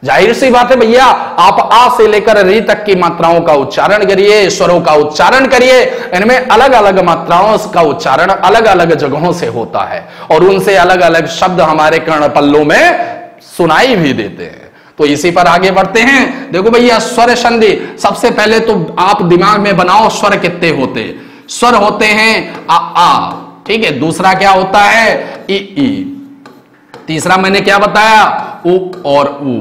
जाहिर सी बात है भैया, आप आ से लेकर री तक की मात्राओं का उच्चारण करिए, स्वरों का उच्चारण करिए, इनमें अलग अलग मात्राओं का उच्चारण अलग अलग जगहों से होता है और उनसे अलग अलग शब्द हमारे कर्णपल्लों में सुनाई भी देते हैं। तो इसी पर आगे बढ़ते हैं। देखो भैया, स्वर संधि सबसे पहले तो आप दिमाग में बनाओ स्वर कितने होते हैं। स्वर होते हैं आ, आ, ठीक है। दूसरा क्या होता है इ, इ। तीसरा मैंने क्या बताया उ और ऊ।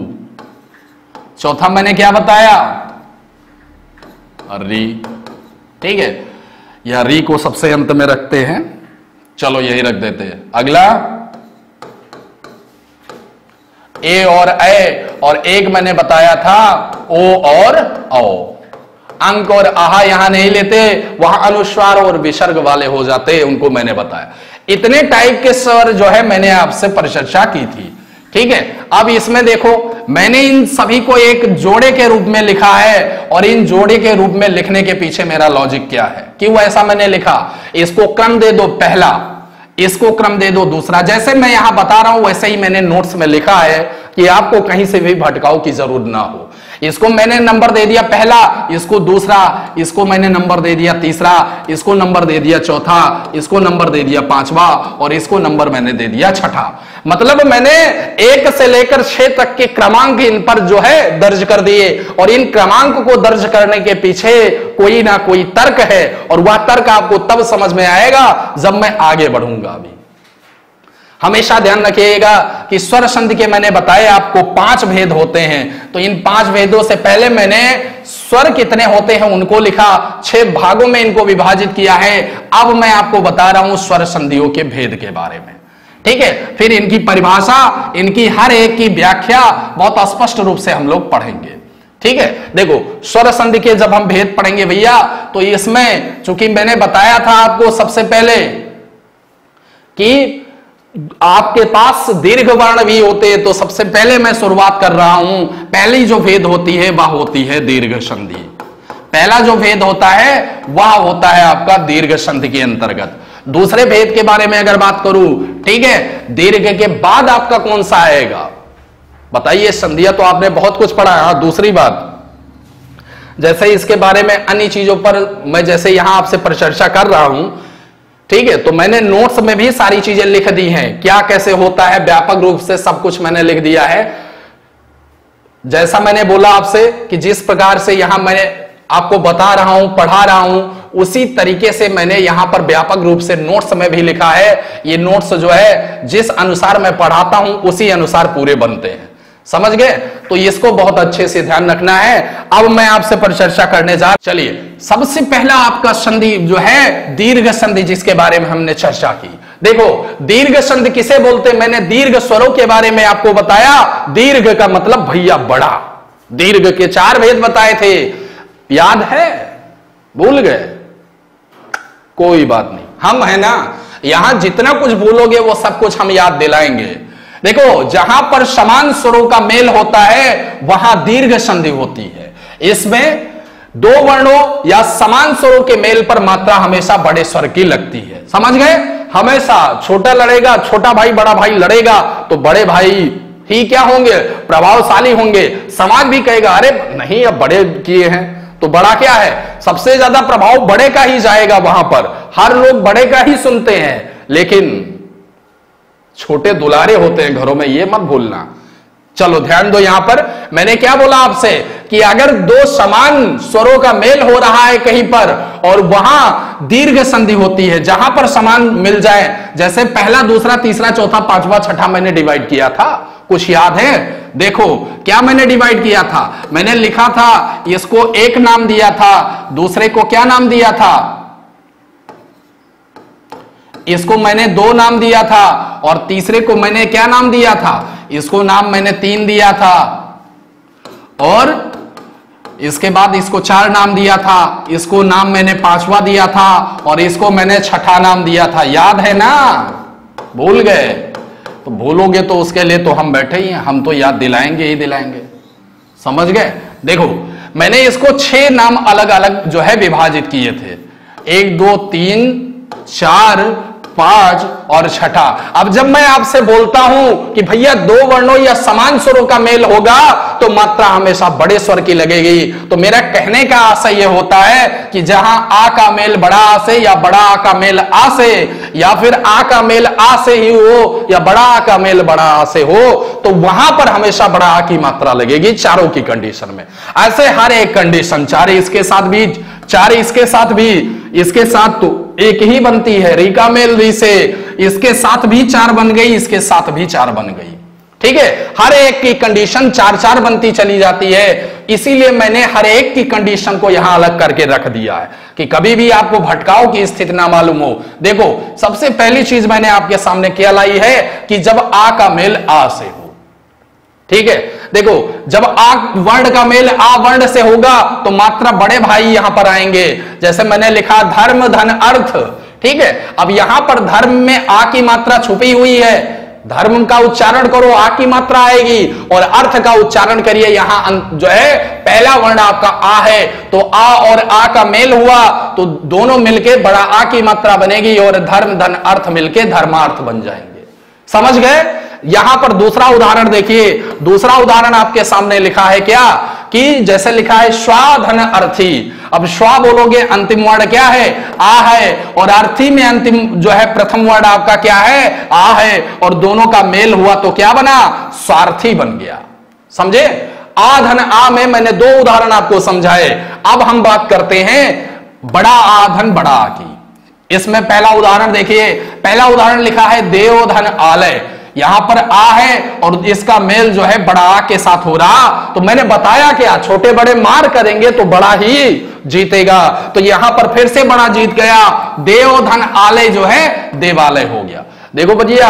चौथा मैंने क्या बताया री, ठीक है। या री को सबसे अंत में रखते हैं, चलो यही रख देते हैं। अगला ए और ए, और एक मैंने बताया था ओ और औ। अंक और आहा यहां नहीं लेते, वहां अनुस्वार और विसर्ग वाले हो जाते, उनको मैंने बताया। इतने टाइप के स्वर जो है मैंने आपसे परिचर्चा की थी, ठीक है। अब इसमें देखो, मैंने इन सभी को एक जोड़े के रूप में लिखा है और इन जोड़े के रूप में लिखने के पीछे मेरा लॉजिक क्या है, क्यों ऐसा मैंने लिखा। इसको क्रम दे दो पहला, इसको क्रम दे दो दूसरा। जैसे मैं यहां बता रहा हूं वैसे ही मैंने नोट्स में लिखा है कि आपको कहीं से भी भटकाव की जरूरत ना हो। इसको मैंने नंबर दे दिया पहला, इसको दूसरा, इसको मैंने नंबर दे दिया तीसरा, इसको नंबर दे दिया चौथा, इसको नंबर दे दिया पांचवा और इसको नंबर मैंने दे दिया छठा। मतलब मैंने एक से लेकर छह तक के क्रमांक इन पर जो है दर्ज कर दिए और इन क्रमांक को दर्ज करने के पीछे कोई ना कोई तर्क है और वह तर्क आपको तब समझ में आएगा जब मैं आगे बढ़ूंगा। अभी हमेशा ध्यान रखिएगा कि स्वर संधि के मैंने बताए आपको पांच भेद होते हैं, तो इन पांच भेदों से पहले मैंने स्वर कितने होते हैं उनको लिखा, छह भागों में इनको विभाजित किया है। अब मैं आपको बता रहा हूं स्वर संधियों के भेद के बारे में, ठीक है। फिर इनकी परिभाषा, इनकी हर एक की व्याख्या बहुत स्पष्ट रूप से हम लोग पढ़ेंगे, ठीक है। देखो स्वर संधि के जब हम भेद पढ़ेंगे भैया, तो इसमें चूंकि मैंने बताया था आपको सबसे पहले कि आपके पास दीर्घ वर्ण भी होते हैं, तो सबसे पहले मैं शुरुआत कर रहा हूं, पहली जो भेद होती है वह होती है दीर्घ संधि। पहला जो भेद होता है वह होता है आपका दीर्घ संधि के अंतर्गत। दूसरे भेद के बारे में अगर बात करूं, ठीक है, दीर्घ के बाद आपका कौन सा आएगा बताइए। संधियां तो आपने बहुत कुछ पढ़ा है। दूसरी बात, जैसे इसके बारे में अन्य चीजों पर मैं जैसे यहां आपसे परिचर्चा कर रहा हूं, ठीक है, तो मैंने नोट्स में भी सारी चीजें लिख दी हैं, क्या कैसे होता है व्यापक रूप से सब कुछ मैंने लिख दिया है। जैसा मैंने बोला आपसे कि जिस प्रकार से यहां मैंने आपको बता रहा हूं, पढ़ा रहा हूं, उसी तरीके से मैंने यहां पर व्यापक रूप से नोट्स में भी लिखा है। ये नोट्स जो है जिस अनुसार मैं पढ़ाता हूं उसी अनुसार पूरे बनते हैं, समझ गए। तो इसको बहुत अच्छे से ध्यान रखना है। अब मैं आपसे परिचर्चा करने जा, चलिए सबसे पहला आपका संधि जो है दीर्घ संधि, जिसके बारे में हमने चर्चा की। देखो दीर्घ संधि किसे बोलते, मैंने दीर्घ स्वरों के बारे में आपको बताया। दीर्घ का मतलब भैया बड़ा, दीर्घ के चार भेद बताए थे, याद है भूल गए, कोई बात नहीं, हम है ना, यहां जितना कुछ भूलोगे वो सब कुछ हम याद दिलाएंगे। देखो जहां पर समान स्वरों का मेल होता है वहां दीर्घ संधि होती है। इसमें दो वर्णों या समान स्वरों के मेल पर मात्रा हमेशा बड़े स्वर की लगती है, समझ गए। हमेशा छोटा लड़ेगा, छोटा भाई बड़ा भाई लड़ेगा तो बड़े भाई ही क्या होंगे, प्रभावशाली होंगे। समाज भी कहेगा अरे नहीं अब बड़े किए हैं, तो बड़ा क्या है, सबसे ज्यादा प्रभाव बड़े का ही जाएगा। वहां पर हर लोग बड़े का ही सुनते हैं, लेकिन छोटे दुलारे होते हैं घरों में, ये मत भूलना। चलो ध्यान दो, यहां पर मैंने क्या बोला आपसे कि अगर दो समान स्वरों का मेल हो रहा है कहीं पर और वहां दीर्घ संधि होती है। जहां पर समान मिल जाए, जैसे पहला दूसरा तीसरा चौथा पांचवा छठा मैंने डिवाइड किया था, कुछ याद है। देखो क्या मैंने डिवाइड किया था, मैंने लिखा था इसको एक नाम दिया था, दूसरे को क्या नाम दिया था, इसको मैंने दो नाम दिया था और तीसरे को मैंने क्या नाम दिया था, इसको नाम मैंने तीन दिया था और इसके बाद इसको चार नाम दिया था, इसको नाम मैंने पांचवा दिया था और इसको मैंने छठा नाम दिया था, याद है ना। भूल गए तो भूलोगे तो उसके लिए तो हम बैठे ही हैं, हम तो याद दिलाएंगे ही दिलाएंगे, समझ गए। देखो मैंने इसको छह नाम अलग अलग जो है विभाजित किए थे, एक दो तीन चार पांच और छठा। अब जब मैं आपसे बोलता हूं कि भैया दो वर्णों या समान स्वरों का मेल होगा तो मात्रा हमेशा बड़े स्वर की लगेगी, तो मेरा कहने का आशय यह होता है कि जहां आ का मेल बड़ा आ से या बड़ा आ का मेल आ से या फिर आ का मेल आ से ही हो या बड़ा आ का मेल बड़ा आ से हो तो वहां पर हमेशा बड़ा आ की मात्रा लगेगी चारों की कंडीशन में। ऐसे हर एक कंडीशन, चार इसके साथ भी, चार इसके साथ भी, इसके साथ तो एक ही बनती है री का मेल री से, इसके साथ भी चार बन गई, इसके साथ भी चार बन गई, ठीक है। हर एक की कंडीशन चार चार बनती चली जाती है, इसीलिए मैंने हर एक की कंडीशन को यहां अलग करके रख दिया है कि कभी भी आपको भटकाव की स्थिति ना मालूम हो। देखो सबसे पहली चीज मैंने आपके सामने क्या लाई है कि जब आ का मेल आ से हो, ठीक है। देखो जब आ वर्ण का मेल आ वर्ण से होगा तो मात्रा बड़े भाई यहां पर आएंगे, जैसे मैंने लिखा धर्म धन अर्थ, ठीक है। अब यहां पर धर्म में आ की मात्रा छुपी हुई है, धर्म का उच्चारण करो आ की मात्रा आएगी, और अर्थ का उच्चारण करिए यहां जो है पहला वर्ण आपका आ है तो आ और आ का मेल हुआ तो दोनों मिलके बड़ा आ की मात्रा बनेगी और धर्म धन अर्थ मिलके धर्मार्थ बन जाएंगे, समझ गए। यहां पर दूसरा उदाहरण देखिए, दूसरा उदाहरण आपके सामने लिखा है क्या कि जैसे लिखा है श्वाधन अर्थी। अब श्वा बोलोगे अंतिम वर्ण क्या है आ है, और अर्थी में अंतिम जो है प्रथम वर्ण आपका क्या है आ है, और दोनों का मेल हुआ तो क्या बना स्वार्थी बन गया, समझे। आ धन आ में मैंने दो उदाहरण आपको समझाए। अब हम बात करते हैं बड़ा आ धन बड़ा आ की। इसमें पहला उदाहरण देखिए, पहला उदाहरण लिखा है देव धन आलय, यहां पर आ है और इसका मेल जो है बड़ा आ के साथ हो रहा, तो मैंने बताया क्या छोटे बड़े मार करेंगे तो बड़ा ही जीतेगा, तो यहां पर फिर से बड़ा जीत गया, देव धन आलय जो है देवालय हो गया। देखो भैया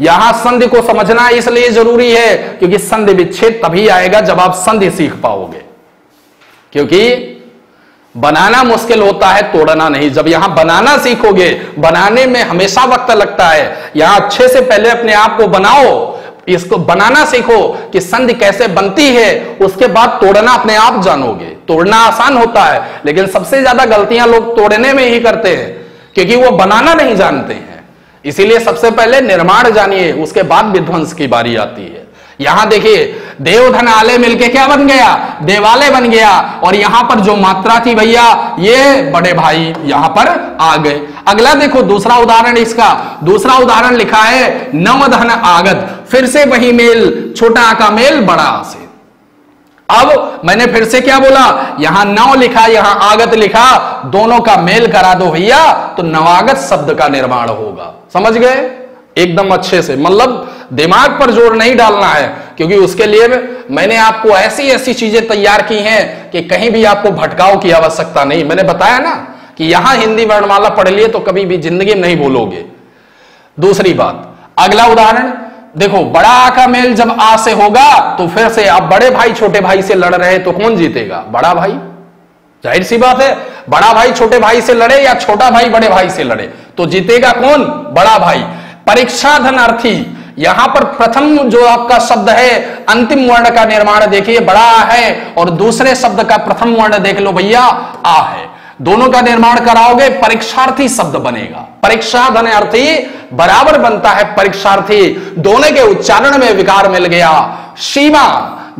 यहां संधि को समझना इसलिए जरूरी है क्योंकि संधि विच्छेद तभी आएगा जब आप संधि सीख पाओगे, क्योंकि बनाना मुश्किल होता है तोड़ना नहीं। जब यहां बनाना सीखोगे, बनाने में हमेशा वक्त लगता है, यहां अच्छे से पहले अपने आप को बनाओ, इसको बनाना सीखो कि संधि कैसे बनती है, उसके बाद तोड़ना अपने आप जानोगे। तोड़ना आसान होता है लेकिन सबसे ज्यादा गलतियां लोग तोड़ने में ही करते हैं क्योंकि वो बनाना नहीं जानते हैं। इसीलिए सबसे पहले निर्माण जानिए, उसके बाद विध्वंस की बारी आती है। यहां देखिए देवधन आलय मिलके क्या बन गया देवालय बन गया, और यहां पर जो मात्रा थी भैया ये बड़े भाई यहां पर आ गए। अगला देखो दूसरा उदाहरण, इसका दूसरा उदाहरण लिखा है नवधन आगत, फिर से वही मेल छोटा आ का मेल बड़ा आ से। अब मैंने फिर से क्या बोला यहां नव लिखा यहां आगत लिखा, दोनों का मेल करा दो भैया तो नवागत शब्द का निर्माण होगा, समझ गए एकदम अच्छे से। मतलब दिमाग पर जोर नहीं डालना है क्योंकि उसके लिए मैंने आपको ऐसी ऐसी चीजें तैयार की हैं कि कहीं भी आपको भटकाव की आवश्यकता नहीं। मैंने बताया ना कि यहां हिंदी वर्णमाला पढ़ लिए तो कभी भी जिंदगी में नहीं बोलोगे। दूसरी बात, अगला उदाहरण देखो, बड़ा आ का मेल जब आ से होगा तो फिर से आप बड़े भाई छोटे भाई से लड़ रहे तो कौन जीतेगा बड़ा भाई, जाहिर सी बात है। बड़ा भाई छोटे भाई से लड़े या छोटा भाई बड़े भाई से लड़े तो जीतेगा कौन बड़ा भाई। परीक्षा धन अर्थी, यहां पर प्रथम जो आपका शब्द है अंतिम वर्ण का निर्माण देखिए बड़ा है, और दूसरे शब्द का प्रथम वर्ण देख लो भैया आ है, दोनों का निर्माण कराओगे परीक्षार्थी शब्द बनेगा। परीक्षा धन अर्थी बराबर बनता है परीक्षार्थी, दोनों के उच्चारण में विकार मिल गया। सीमा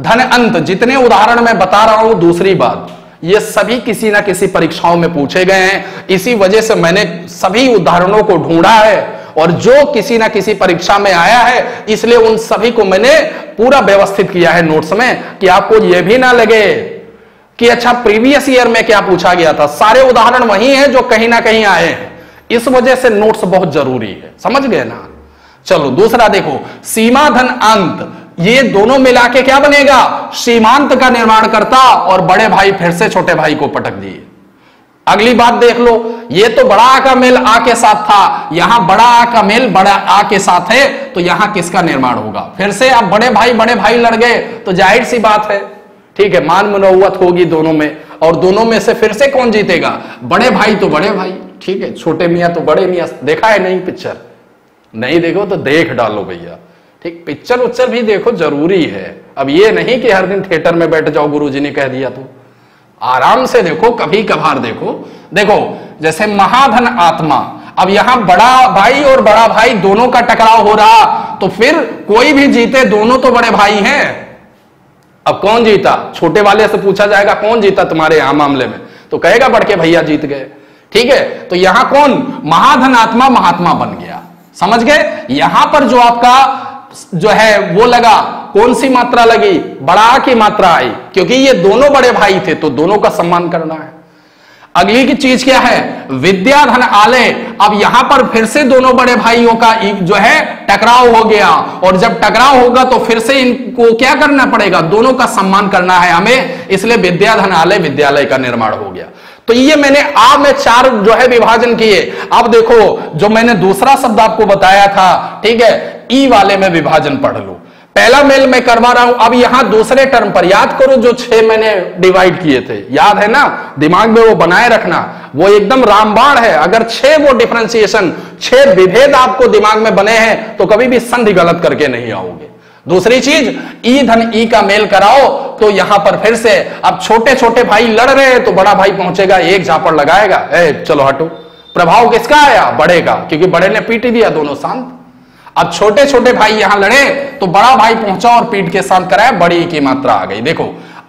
धन अंत, जितने उदाहरण में बता रहा हूं दूसरी बात ये सभी किसी ना किसी परीक्षाओं में पूछे गए हैं, इसी वजह से मैंने सभी उदाहरणों को ढूंढा है और जो किसी ना किसी परीक्षा में आया है इसलिए उन सभी को मैंने पूरा व्यवस्थित किया है नोट्स में कि आपको यह भी ना लगे कि अच्छा प्रीवियस ईयर में क्या पूछा गया था। सारे उदाहरण वही हैं जो कहीं ना कहीं आए हैं, इस वजह से नोट्स बहुत जरूरी है, समझ गए ना। चलो दूसरा देखो, सीमा धन अंत, ये दोनों मिला के क्या बनेगा सीमांत का निर्माण करता, और बड़े भाई फिर से छोटे भाई को पटक दिए। अगली बात देख लो, ये तो बड़ा आ का मेल आ के साथ था, यहां बड़ा आ का मेल बड़ा आ के साथ है तो यहां किसका निर्माण होगा फिर से आप बड़े भाई बड़े भाई लड़ गए तो जाहिर सी बात है, ठीक है, मान मुनौवत होगी दोनों में, और दोनों में से फिर से कौन जीतेगा बड़े भाई तो बड़े भाई, ठीक है, छोटे मियाँ तो बड़े मियाँ। देखा है नहीं पिक्चर, नहीं देखो तो देख डालो भैया, ठीक, पिक्चर उच्चर भी देखो जरूरी है। अब ये नहीं कि हर दिन थिएटर में बैठ जाओ गुरु जी ने कह दिया तो, आराम से देखो, कभी कभार देखो। देखो जैसे महाधन आत्मा, अब यहां बड़ा भाई और बड़ा भाई दोनों का टकराव हो रहा, तो फिर कोई भी जीते, दोनों तो बड़े भाई हैं। अब कौन जीता? छोटे वाले से पूछा जाएगा कौन जीता तुम्हारे यहां मामले में, तो कहेगा बड़के भैया जीत गए। ठीक है, तो यहां कौन महाधनात्मा महात्मा बन गया, समझ गए। यहां पर जो आपका जो है वो लगा, कौन सी मात्रा लगी? बड़ा की मात्रा आई, क्योंकि ये दोनों बड़े भाई थे तो दोनों का सम्मान करना है। अगली की चीज क्या है? विद्याधन आलय। अब यहां पर फिर से दोनों बड़े भाइयों का जो है टकराव हो गया, और जब टकराव होगा तो फिर से इनको क्या करना पड़ेगा? दोनों का सम्मान करना है हमें, इसलिए विद्याधन आलय विद्यालय का निर्माण हो गया। तो ये मैंने आ में चार जो है विभाजन किए। अब देखो जो मैंने दूसरा शब्द आपको बताया था, ठीक है, ई वाले में विभाजन पढ़ लो। पहला मेल में करवा रहा हूं। अब यहां दूसरे टर्म पर याद करो जो छह मैंने डिवाइड किए थे, याद है ना, दिमाग में वो बनाए रखना, वो एकदम रामबाण है। अगर छह वो डिफरेंशिएशन, छह विभेद आपको दिमाग में बने हैं तो कभी भी संधि गलत करके नहीं आओगे। दूसरी चीज, ई धन ई का मेल कराओ तो यहां पर फिर से अब छोटे छोटे भाई लड़ रहे हैं तो बड़ा भाई पहुंचेगा, एक झापड़ लगाएगा, ए चलो हटो। प्रभाव किसका आया? बड़े का, क्योंकि बड़े ने पीट दिया, दोनों शांत। अब छोटे छोटे भाई यहां लड़े तो बड़ा भाई पहुंचा और पीट के साथ कराया, बड़ी की मात्रा आ गई। देखो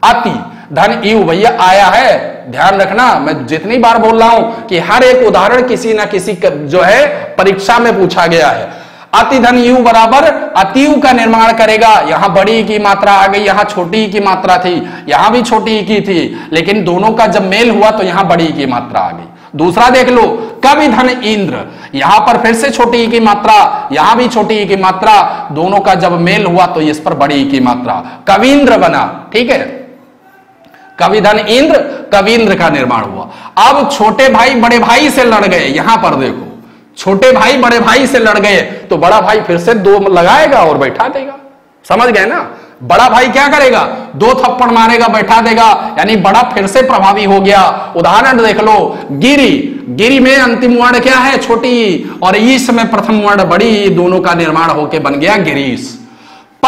अति धन ई भैया आया है, ध्यान रखना, मैं जितनी बार बोल रहा हूं कि हर एक उदाहरण किसी ना किसी जो है परीक्षा में पूछा गया है। अति धन यू बराबर अतियु का निर्माण करेगा। यहां बड़ी की मात्रा आ गई, यहां छोटी की मात्रा थी, यहां भी छोटी की थी, लेकिन दोनों का जब मेल हुआ तो यहां बड़ी की मात्रा आ गई। दूसरा देख लो, कवि धन इंद्र, यहां पर फिर से छोटी ई की मात्रा, यहां भी छोटी ई की मात्रा, दोनों का जब मेल हुआ तो इस पर बड़ी ई की मात्रा, कवींद्र बना। ठीक है, कवि धन इंद्र, कवींद्र का निर्माण हुआ। अब छोटे भाई बड़े भाई से लड़ गए, यहां पर देखो छोटे भाई बड़े भाई से लड़ गए तो बड़ा भाई फिर से दो लगाएगा और बैठा देगा, समझ गए ना। बड़ा भाई क्या करेगा? दो थप्पड़ मारेगा, बैठा देगा, यानी बड़ा फिर से प्रभावी हो गया। उदाहरण देख लो, गिरी, गिरी में अंतिम वर्ण क्या है? छोटी, और ईश में प्रथम वर्ण बड़ी, दोनों का निर्माण होकर बन गया गिरीश।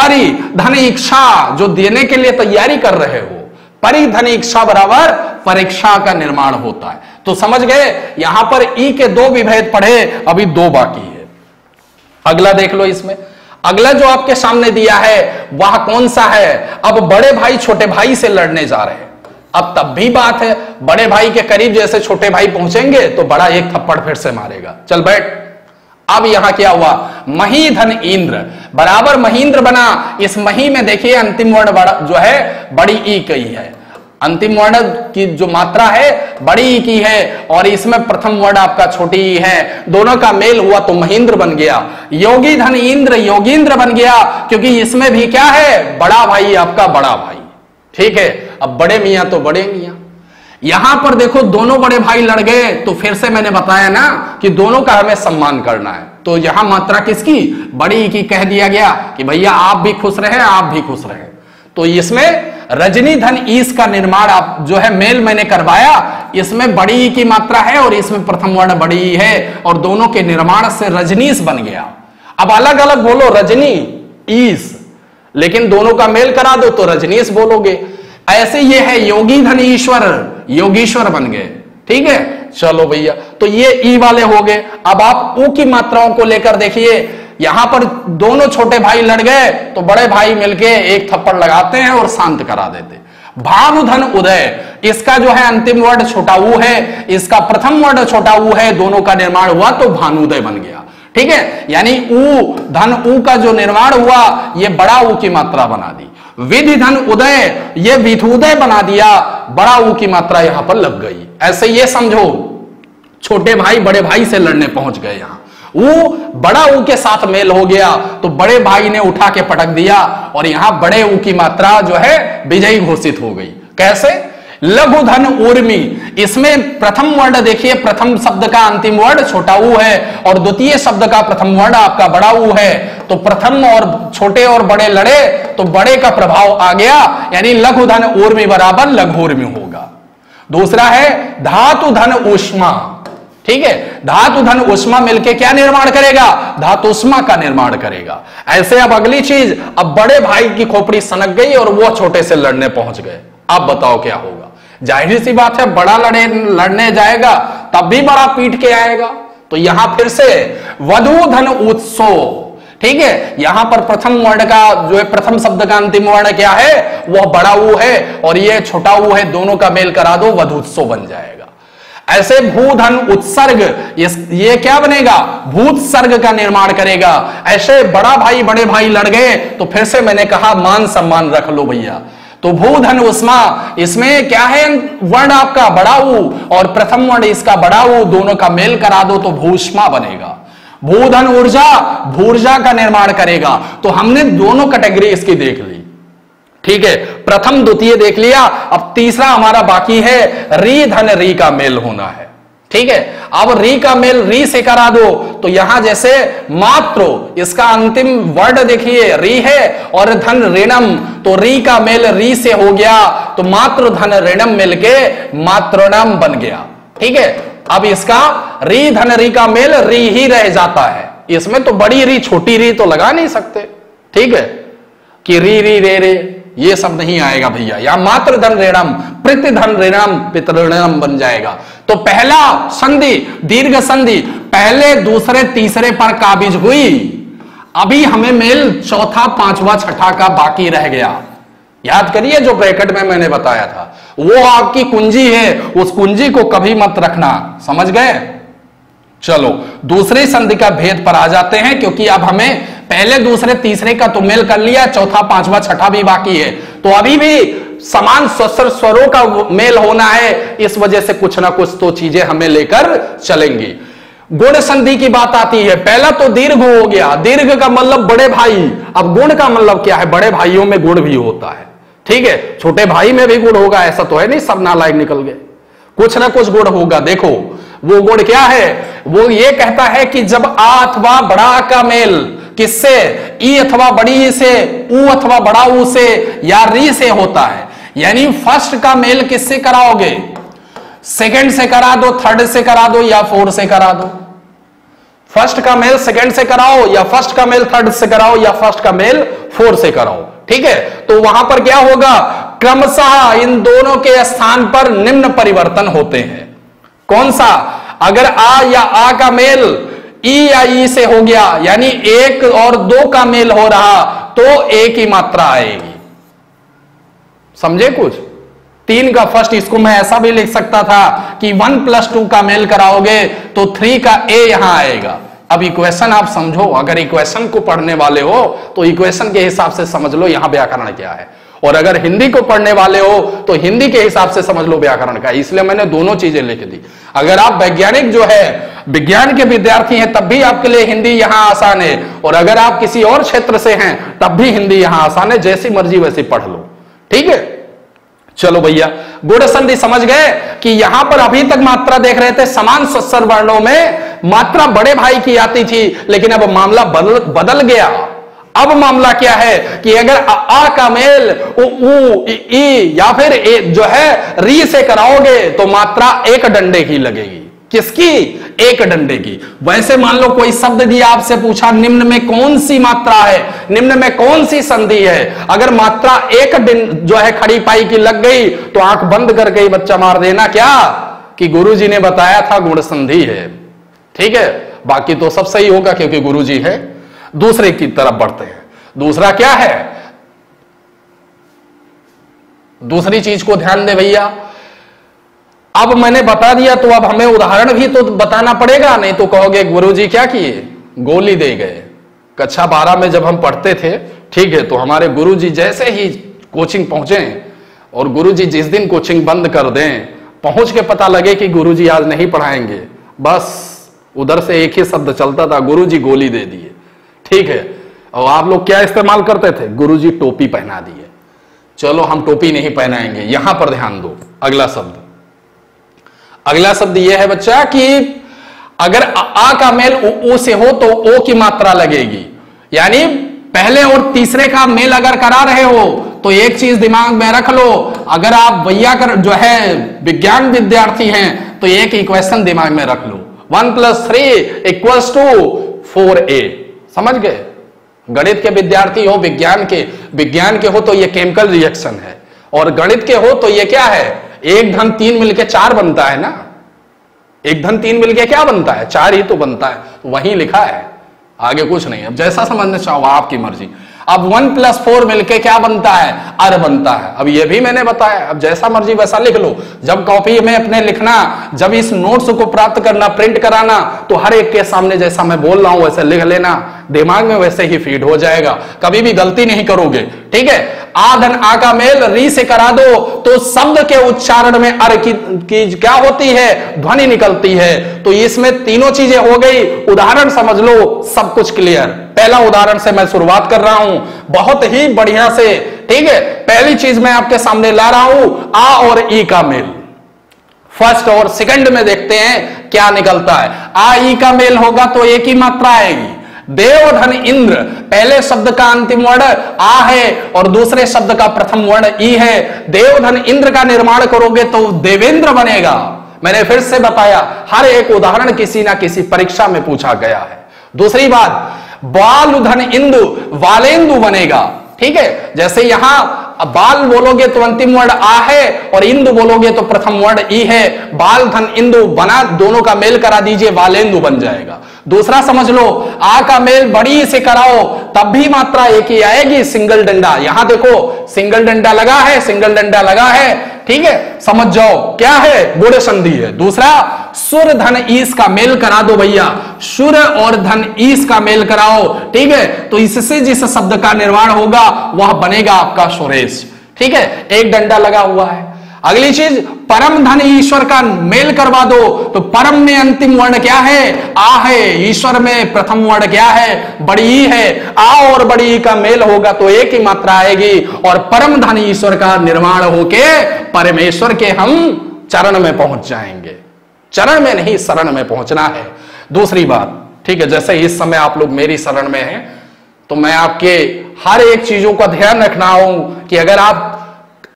परी धन इच्छा, जो देने के लिए तैयारी कर रहे हो, परी धन इच्छा बराबर परीक्षा का निर्माण होता है। तो समझ गए, यहां पर ई के दो विभेद पढ़े, अभी दो बाकी है। अगला देख लो, इसमें अगला जो आपके सामने दिया है वह कौन सा है? अब बड़े भाई छोटे भाई से लड़ने जा रहे हैं। अब तब भी बात है, बड़े भाई के करीब जैसे छोटे भाई पहुंचेंगे तो बड़ा एक थप्पड़ फिर से मारेगा, चल बैठ। अब यहां क्या हुआ? मही धन इंद्र बराबर महेंद्र बना। इस मही में देखिए अंतिम वर्ण बड़ा जो है बड़ी ई की है, अंतिम वर्ण की जो मात्रा है बड़ी ई की है, और इसमें प्रथम वर्ण आपका छोटी ई है, दोनों का मेल हुआ तो महेंद्र बन गया। योगी धन इंद्र, योगींद्र बन गया, क्योंकि इसमें भी क्या है? बड़ा भाई आपका बड़ा भाई। ठीक है, अब बड़े मियां तो बड़े मियां। यहां पर देखो दोनों बड़े भाई लड़ गए तो फिर से मैंने बताया ना कि दोनों का हमें सम्मान करना है, तो यहां मात्रा किसकी? बड़ी ई की कह दिया गया कि भैया आप भी खुश रहे, आप भी खुश रहे। तो इसमें रजनी धन ईश का निर्माण आप जो है मेल मैंने करवाया, इसमें बड़ी ई की मात्रा है और इसमें प्रथम वर्ण बड़ी ई है, और दोनों के निर्माण से रजनीश बन गया। अब अलग अलग बोलो रजनी ईश, लेकिन दोनों का मेल करा दो तो रजनीश बोलोगे। ऐसे ये है योगी धन ईश्वर, योगीश्वर बन गए। ठीक है, चलो भैया, तो ये ई वाले हो गए। अब आप ऊ की मात्राओं को लेकर देखिए, यहां पर दोनों छोटे भाई लड़ गए तो बड़े भाई मिलके एक थप्पड़ लगाते हैं और शांत करा देते। भानुधन उदय, इसका जो है अंतिम वर्ण छोटा ऊ है, इसका प्रथम वर्ण छोटा ऊ है, दोनों का निर्माण हुआ तो भानुदय बन गया। ठीक है, यानी ऊ धन ऊ का जो निर्माण हुआ ये बड़ा ऊ की मात्रा बना दी। विधि धन उदय, ये विधुदय बना दिया, बड़ा ऊ की मात्रा यहां पर लग गई। ऐसे ये समझो छोटे भाई बड़े भाई से लड़ने पहुंच गए, यहां वो बड़ा ऊ के साथ मेल हो गया तो बड़े भाई ने उठा के पटक दिया और यहां बड़े ऊ की मात्रा जो है विजयी घोषित हो गई। कैसे? लघु धन उर्मी, इसमें प्रथम वर्ण देखिए, प्रथम शब्द का अंतिम वर्ण छोटा ऊ है और द्वितीय शब्द का प्रथम वर्ण आपका बड़ा ऊ है, तो प्रथम और छोटे और बड़े लड़े तो बड़े का प्रभाव आ गया, यानी लघु धन उर्मी बराबर लघुर्मी होगा। दूसरा है धातु धन ऊष्मा। ठीक है, धातु धन उष्मा मिलके क्या निर्माण करेगा? धातु उष्मा का निर्माण करेगा। ऐसे अब अगली चीज, अब बड़े भाई की खोपड़ी सनक गई और वो छोटे से लड़ने पहुंच गए। अब बताओ क्या होगा? जाहिर सी बात है, बड़ा लड़े लड़ने जाएगा तब भी बड़ा पीट के आएगा, तो यहां फिर से वधू धन उत्सो, ठीक है, यहां पर प्रथम वर्ण का जो है प्रथम शब्द का अंतिम वर्ण क्या है, वह बड़ा ऊ है और यह छोटा ऊ है, दोनों का मेल करा दो वधूत्सो बन जाएगा। ऐसे भूधन उत्सर्ग ये, ये क्या बनेगा, भूतसर्ग का निर्माण करेगा। ऐसे बड़ा भाई बड़े भाई लड़ गए तो फिर से मैंने कहा मान सम्मान रख लो भैया, तो भूधन उष्मा, इसमें क्या है वर्ण आपका बड़ा ऊ और प्रथम वर्ण इसका बड़ा ऊ, दोनों का मेल करा दो तो भूष्मा बनेगा। भूधन ऊर्जा, भूर्जा का निर्माण करेगा। तो हमने दोनों कैटेगरी इसकी देख ली, ठीक है, प्रथम द्वितीय देख लिया। अब तीसरा हमारा बाकी है री धन री का मेल होना है, ठीक है। अब री का मेल री से करा दो तो यहां जैसे मात्र, इसका अंतिम वर्ड देखिए री है और धन ऋणम, तो री का मेल री से हो गया तो मात्र धन ऋणम मिलके मातृणम बन गया, ठीक है। अब इसका री धन री का मेल री ही रह जाता है, इसमें तो बड़ी री छोटी री तो लगा नहीं सकते, ठीक है, कि री री रे रे ये सब नहीं आएगा भैया। या मात्र धन ऋणम, पितृ धन ऋणम, पितृणम बन जाएगा। तो पहला संधि दीर्घ संधि पहले दूसरे तीसरे पर काबिज हुई, अभी हमें मेल चौथा पांचवा छठा का बाकी रह गया। याद करिए जो ब्रैकेट में मैंने बताया था वो आपकी कुंजी है, उस कुंजी को कभी मत रखना, समझ गए। चलो दूसरी संधि का भेद पर आ जाते हैं, क्योंकि अब हमें पहले दूसरे तीसरे का तो मेल कर लिया, चौथा पांचवा छठा भी बाकी है, तो अभी भी समान स्वसर स्वरों का मेल होना है, इस वजह से कुछ ना कुछ तो चीजें हमें लेकर चलेंगी। गुण संधि की बात आती है, पहला तो दीर्घ हो गया, दीर्घ का मतलब बड़े भाई, अब गुण का मतलब क्या है, बड़े भाइयों में गुण भी होता है, ठीक है, छोटे भाई में भी गुण होगा, ऐसा तो है नहीं सब नालायक निकल गए, कुछ ना कुछ गुण होगा। देखो वो गुण क्या है, वो ये कहता है कि जब आ अथवा बड़ा का मेल किससे, ई अथवा बड़ी ई से, ऊ अथवा बड़ा ऊ से, या री से होता है, यानी फर्स्ट का मेल किससे कराओगे, सेकंड से करा दो, थर्ड से करा दो, या फोर्थ से करा दो। फर्स्ट का मेल सेकंड से कराओ, या फर्स्ट का मेल थर्ड से कराओ, या फर्स्ट का मेल फोर्थ से कराओ, ठीक है। तो वहां पर क्या होगा, क्रमशः इन दोनों के स्थान पर निम्न परिवर्तन होते हैं। कौन सा, अगर आ या आ का मेल ई या ई से हो गया, यानी एक और दो का मेल हो रहा तो एक ही मात्रा आएगी, समझे। कुछ तीन का फर्स्ट, इसको मैं ऐसा भी लिख सकता था कि वन प्लस टू का मेल कराओगे तो थ्री का ए यहां आएगा। अब इक्वेशन आप समझो, अगर इक्वेशन को पढ़ने वाले हो तो इक्वेशन के हिसाब से समझ लो यहां व्याकरण क्या है, और अगर हिंदी को पढ़ने वाले हो तो हिंदी के हिसाब से समझ लो व्याकरण का, इसलिए मैंने दोनों चीजें लिख दी। अगर आप वैज्ञानिक जो है विज्ञान के विद्यार्थी हैं तब भी आपके लिए हिंदी यहां आसान है, और अगर आप किसी और क्षेत्र से हैं तब भी हिंदी यहां आसान है, जैसी मर्जी वैसी पढ़ लो, ठीक है। चलो भैया गुण संधि समझ गए कि यहां पर अभी तक मात्रा देख रहे थे, समान स्वस्वर वर्णों में मात्रा बड़े भाई की आती थी, लेकिन अब मामला बदल बदल गया। अब मामला क्या है कि अगर आ, आ का मेल उ, उ, इ, इ, या फिर ए, जो है री से कराओगे तो मात्रा एक डंडे की लगेगी, किसकी, एक डंडे की। वैसे मान लो कोई शब्द दिया, आपसे पूछा निम्न में कौन सी मात्रा है, निम्न में कौन सी संधि है, अगर मात्रा एक दिन जो है खड़ी पाई की लग गई तो आंख बंद करके ही बच्चा मार देना क्या कि गुरुजी ने बताया था गुण संधि है, ठीक है, बाकी तो सब सही होगा क्योंकि गुरुजी है। दूसरे की तरफ बढ़ते हैं, दूसरा क्या है, दूसरी चीज को ध्यान दे भैया। अब मैंने बता दिया तो अब हमें उदाहरण भी तो बताना पड़ेगा, नहीं तो कहोगे गुरुजी क्या किए, गोली दे गए। कक्षा बारह में जब हम पढ़ते थे, ठीक है, तो हमारे गुरुजी जैसे ही कोचिंग पहुंचे, और गुरुजी जिस दिन कोचिंग बंद कर दें, पहुंच के पता लगे कि गुरुजी आज नहीं पढ़ाएंगे, बस उधर से एक ही शब्द चलता था, गुरुजी गोली दे दिए, ठीक है। और आप लोग क्या इस्तेमाल करते थे, गुरुजी टोपी पहना दिए, चलो हम टोपी नहीं पहनाएंगे। यहां पर ध्यान दो, अगला शब्द, अगला शब्द यह है बच्चा कि अगर आ, आ का मेल ओ से हो तो ओ की मात्रा लगेगी, यानी पहले और तीसरे का मेल अगर करा रहे हो तो एक चीज दिमाग में रख लो, अगर आप भैया कर जो है विज्ञान विद्यार्थी हैं तो एक इक्वेशन दिमाग में रख लो, one plus three equals to four ए, समझ गए। गणित के विद्यार्थी हो, विज्ञान के विज्ञान के हो तो ये केमिकल रिएक्शन है, और गणित के हो तो ये क्या है, एक धन तीन मिलके चार बनता है ना, एक धन तीन मिलके क्या बनता है, चार ही तो बनता है, वही लिखा है, आगे कुछ नहीं। अब जैसा समझना चाहो आपकी मर्जी। अब वन प्लस फोर मिलके क्या बनता है, अर बनता है। अब ये भी मैंने बताया, अब जैसा मर्जी वैसा लिख लो। जब कॉपी में अपने लिखना, जब इस नोट्स को प्राप्त करना, प्रिंट कराना, तो हर एक के सामने जैसा मैं बोल रहा हूं वैसे लिख लेना, दिमाग में वैसे ही फीड हो जाएगा, कभी भी गलती नहीं करोगे, ठीक है। आधन आ का मेल री से करा दो तो शब्द के उच्चारण में अर की, की क्या होती है, ध्वनि निकलती है। तो इसमें तीनों चीजें हो गई, उदाहरण समझ लो, सब कुछ क्लियर। पहला उदाहरण से मैं शुरुआत कर रहा हूं, बहुत ही बढ़िया से, ठीक है। पहली चीज मैं आपके सामने ला रहा हूं, आ और ई का मेल। फर्स्ट और सेकंड में देखते हैं क्या निकलता है। आ ई का मेल होगा तो एक ही मात्रा आएगी, देव धन इंद्र। पहले शब्द का अंतिम वर्ण आ है और दूसरे शब्द का प्रथम वर्ण ई है। देव धन इंद्र का निर्माण करोगे तो देवेंद्र बनेगा। मैंने फिर से बताया, हर एक उदाहरण किसी ना किसी परीक्षा में पूछा गया है। दूसरी बात, बाल धन इंदु, बालेंदु बनेगा, ठीक है। जैसे यहां बाल बोलोगे तो अंतिम वर्ण आ है और इंदु बोलोगे तो प्रथम वर्ण ई है, बाल धन इंदु बना, दोनों का मेल करा दीजिए, बालेंदु बन जाएगा। दूसरा समझ लो, आ का मेल बड़ी से कराओ तब भी मात्रा एक ही आएगी, सिंगल डंडा। यहां देखो सिंगल डंडा लगा है, सिंगल डंडा लगा है, ठीक है, समझ जाओ क्या है, गुण संधि है। दूसरा, सुर धन ईस का मेल करा दो भैया, सुर और धन ईस का मेल कराओ, ठीक है। तो इससे जिस शब्द का निर्माण होगा वह बनेगा आपका सुरेश, ठीक है, एक डंडा लगा हुआ है। अगली चीज, परम धन ईश्वर का मेल करवा दो तो परम में अंतिम वर्ण क्या है, आ है, ईश्वर में प्रथम वर्ण क्या है, बड़ी ई है। आ और बड़ी ई का मेल होगा तो एक ही मात्रा आएगी और परम धन ईश्वर का निर्माण होके परमेश्वर के हम चरण में पहुंच जाएंगे। चरण में नहीं, शरण में पहुंचना है। दूसरी बात, ठीक है, जैसे इस समय आप लोग मेरी शरण में हैं तो मैं आपके हर एक चीजों का ध्यान रखना हूं कि अगर आप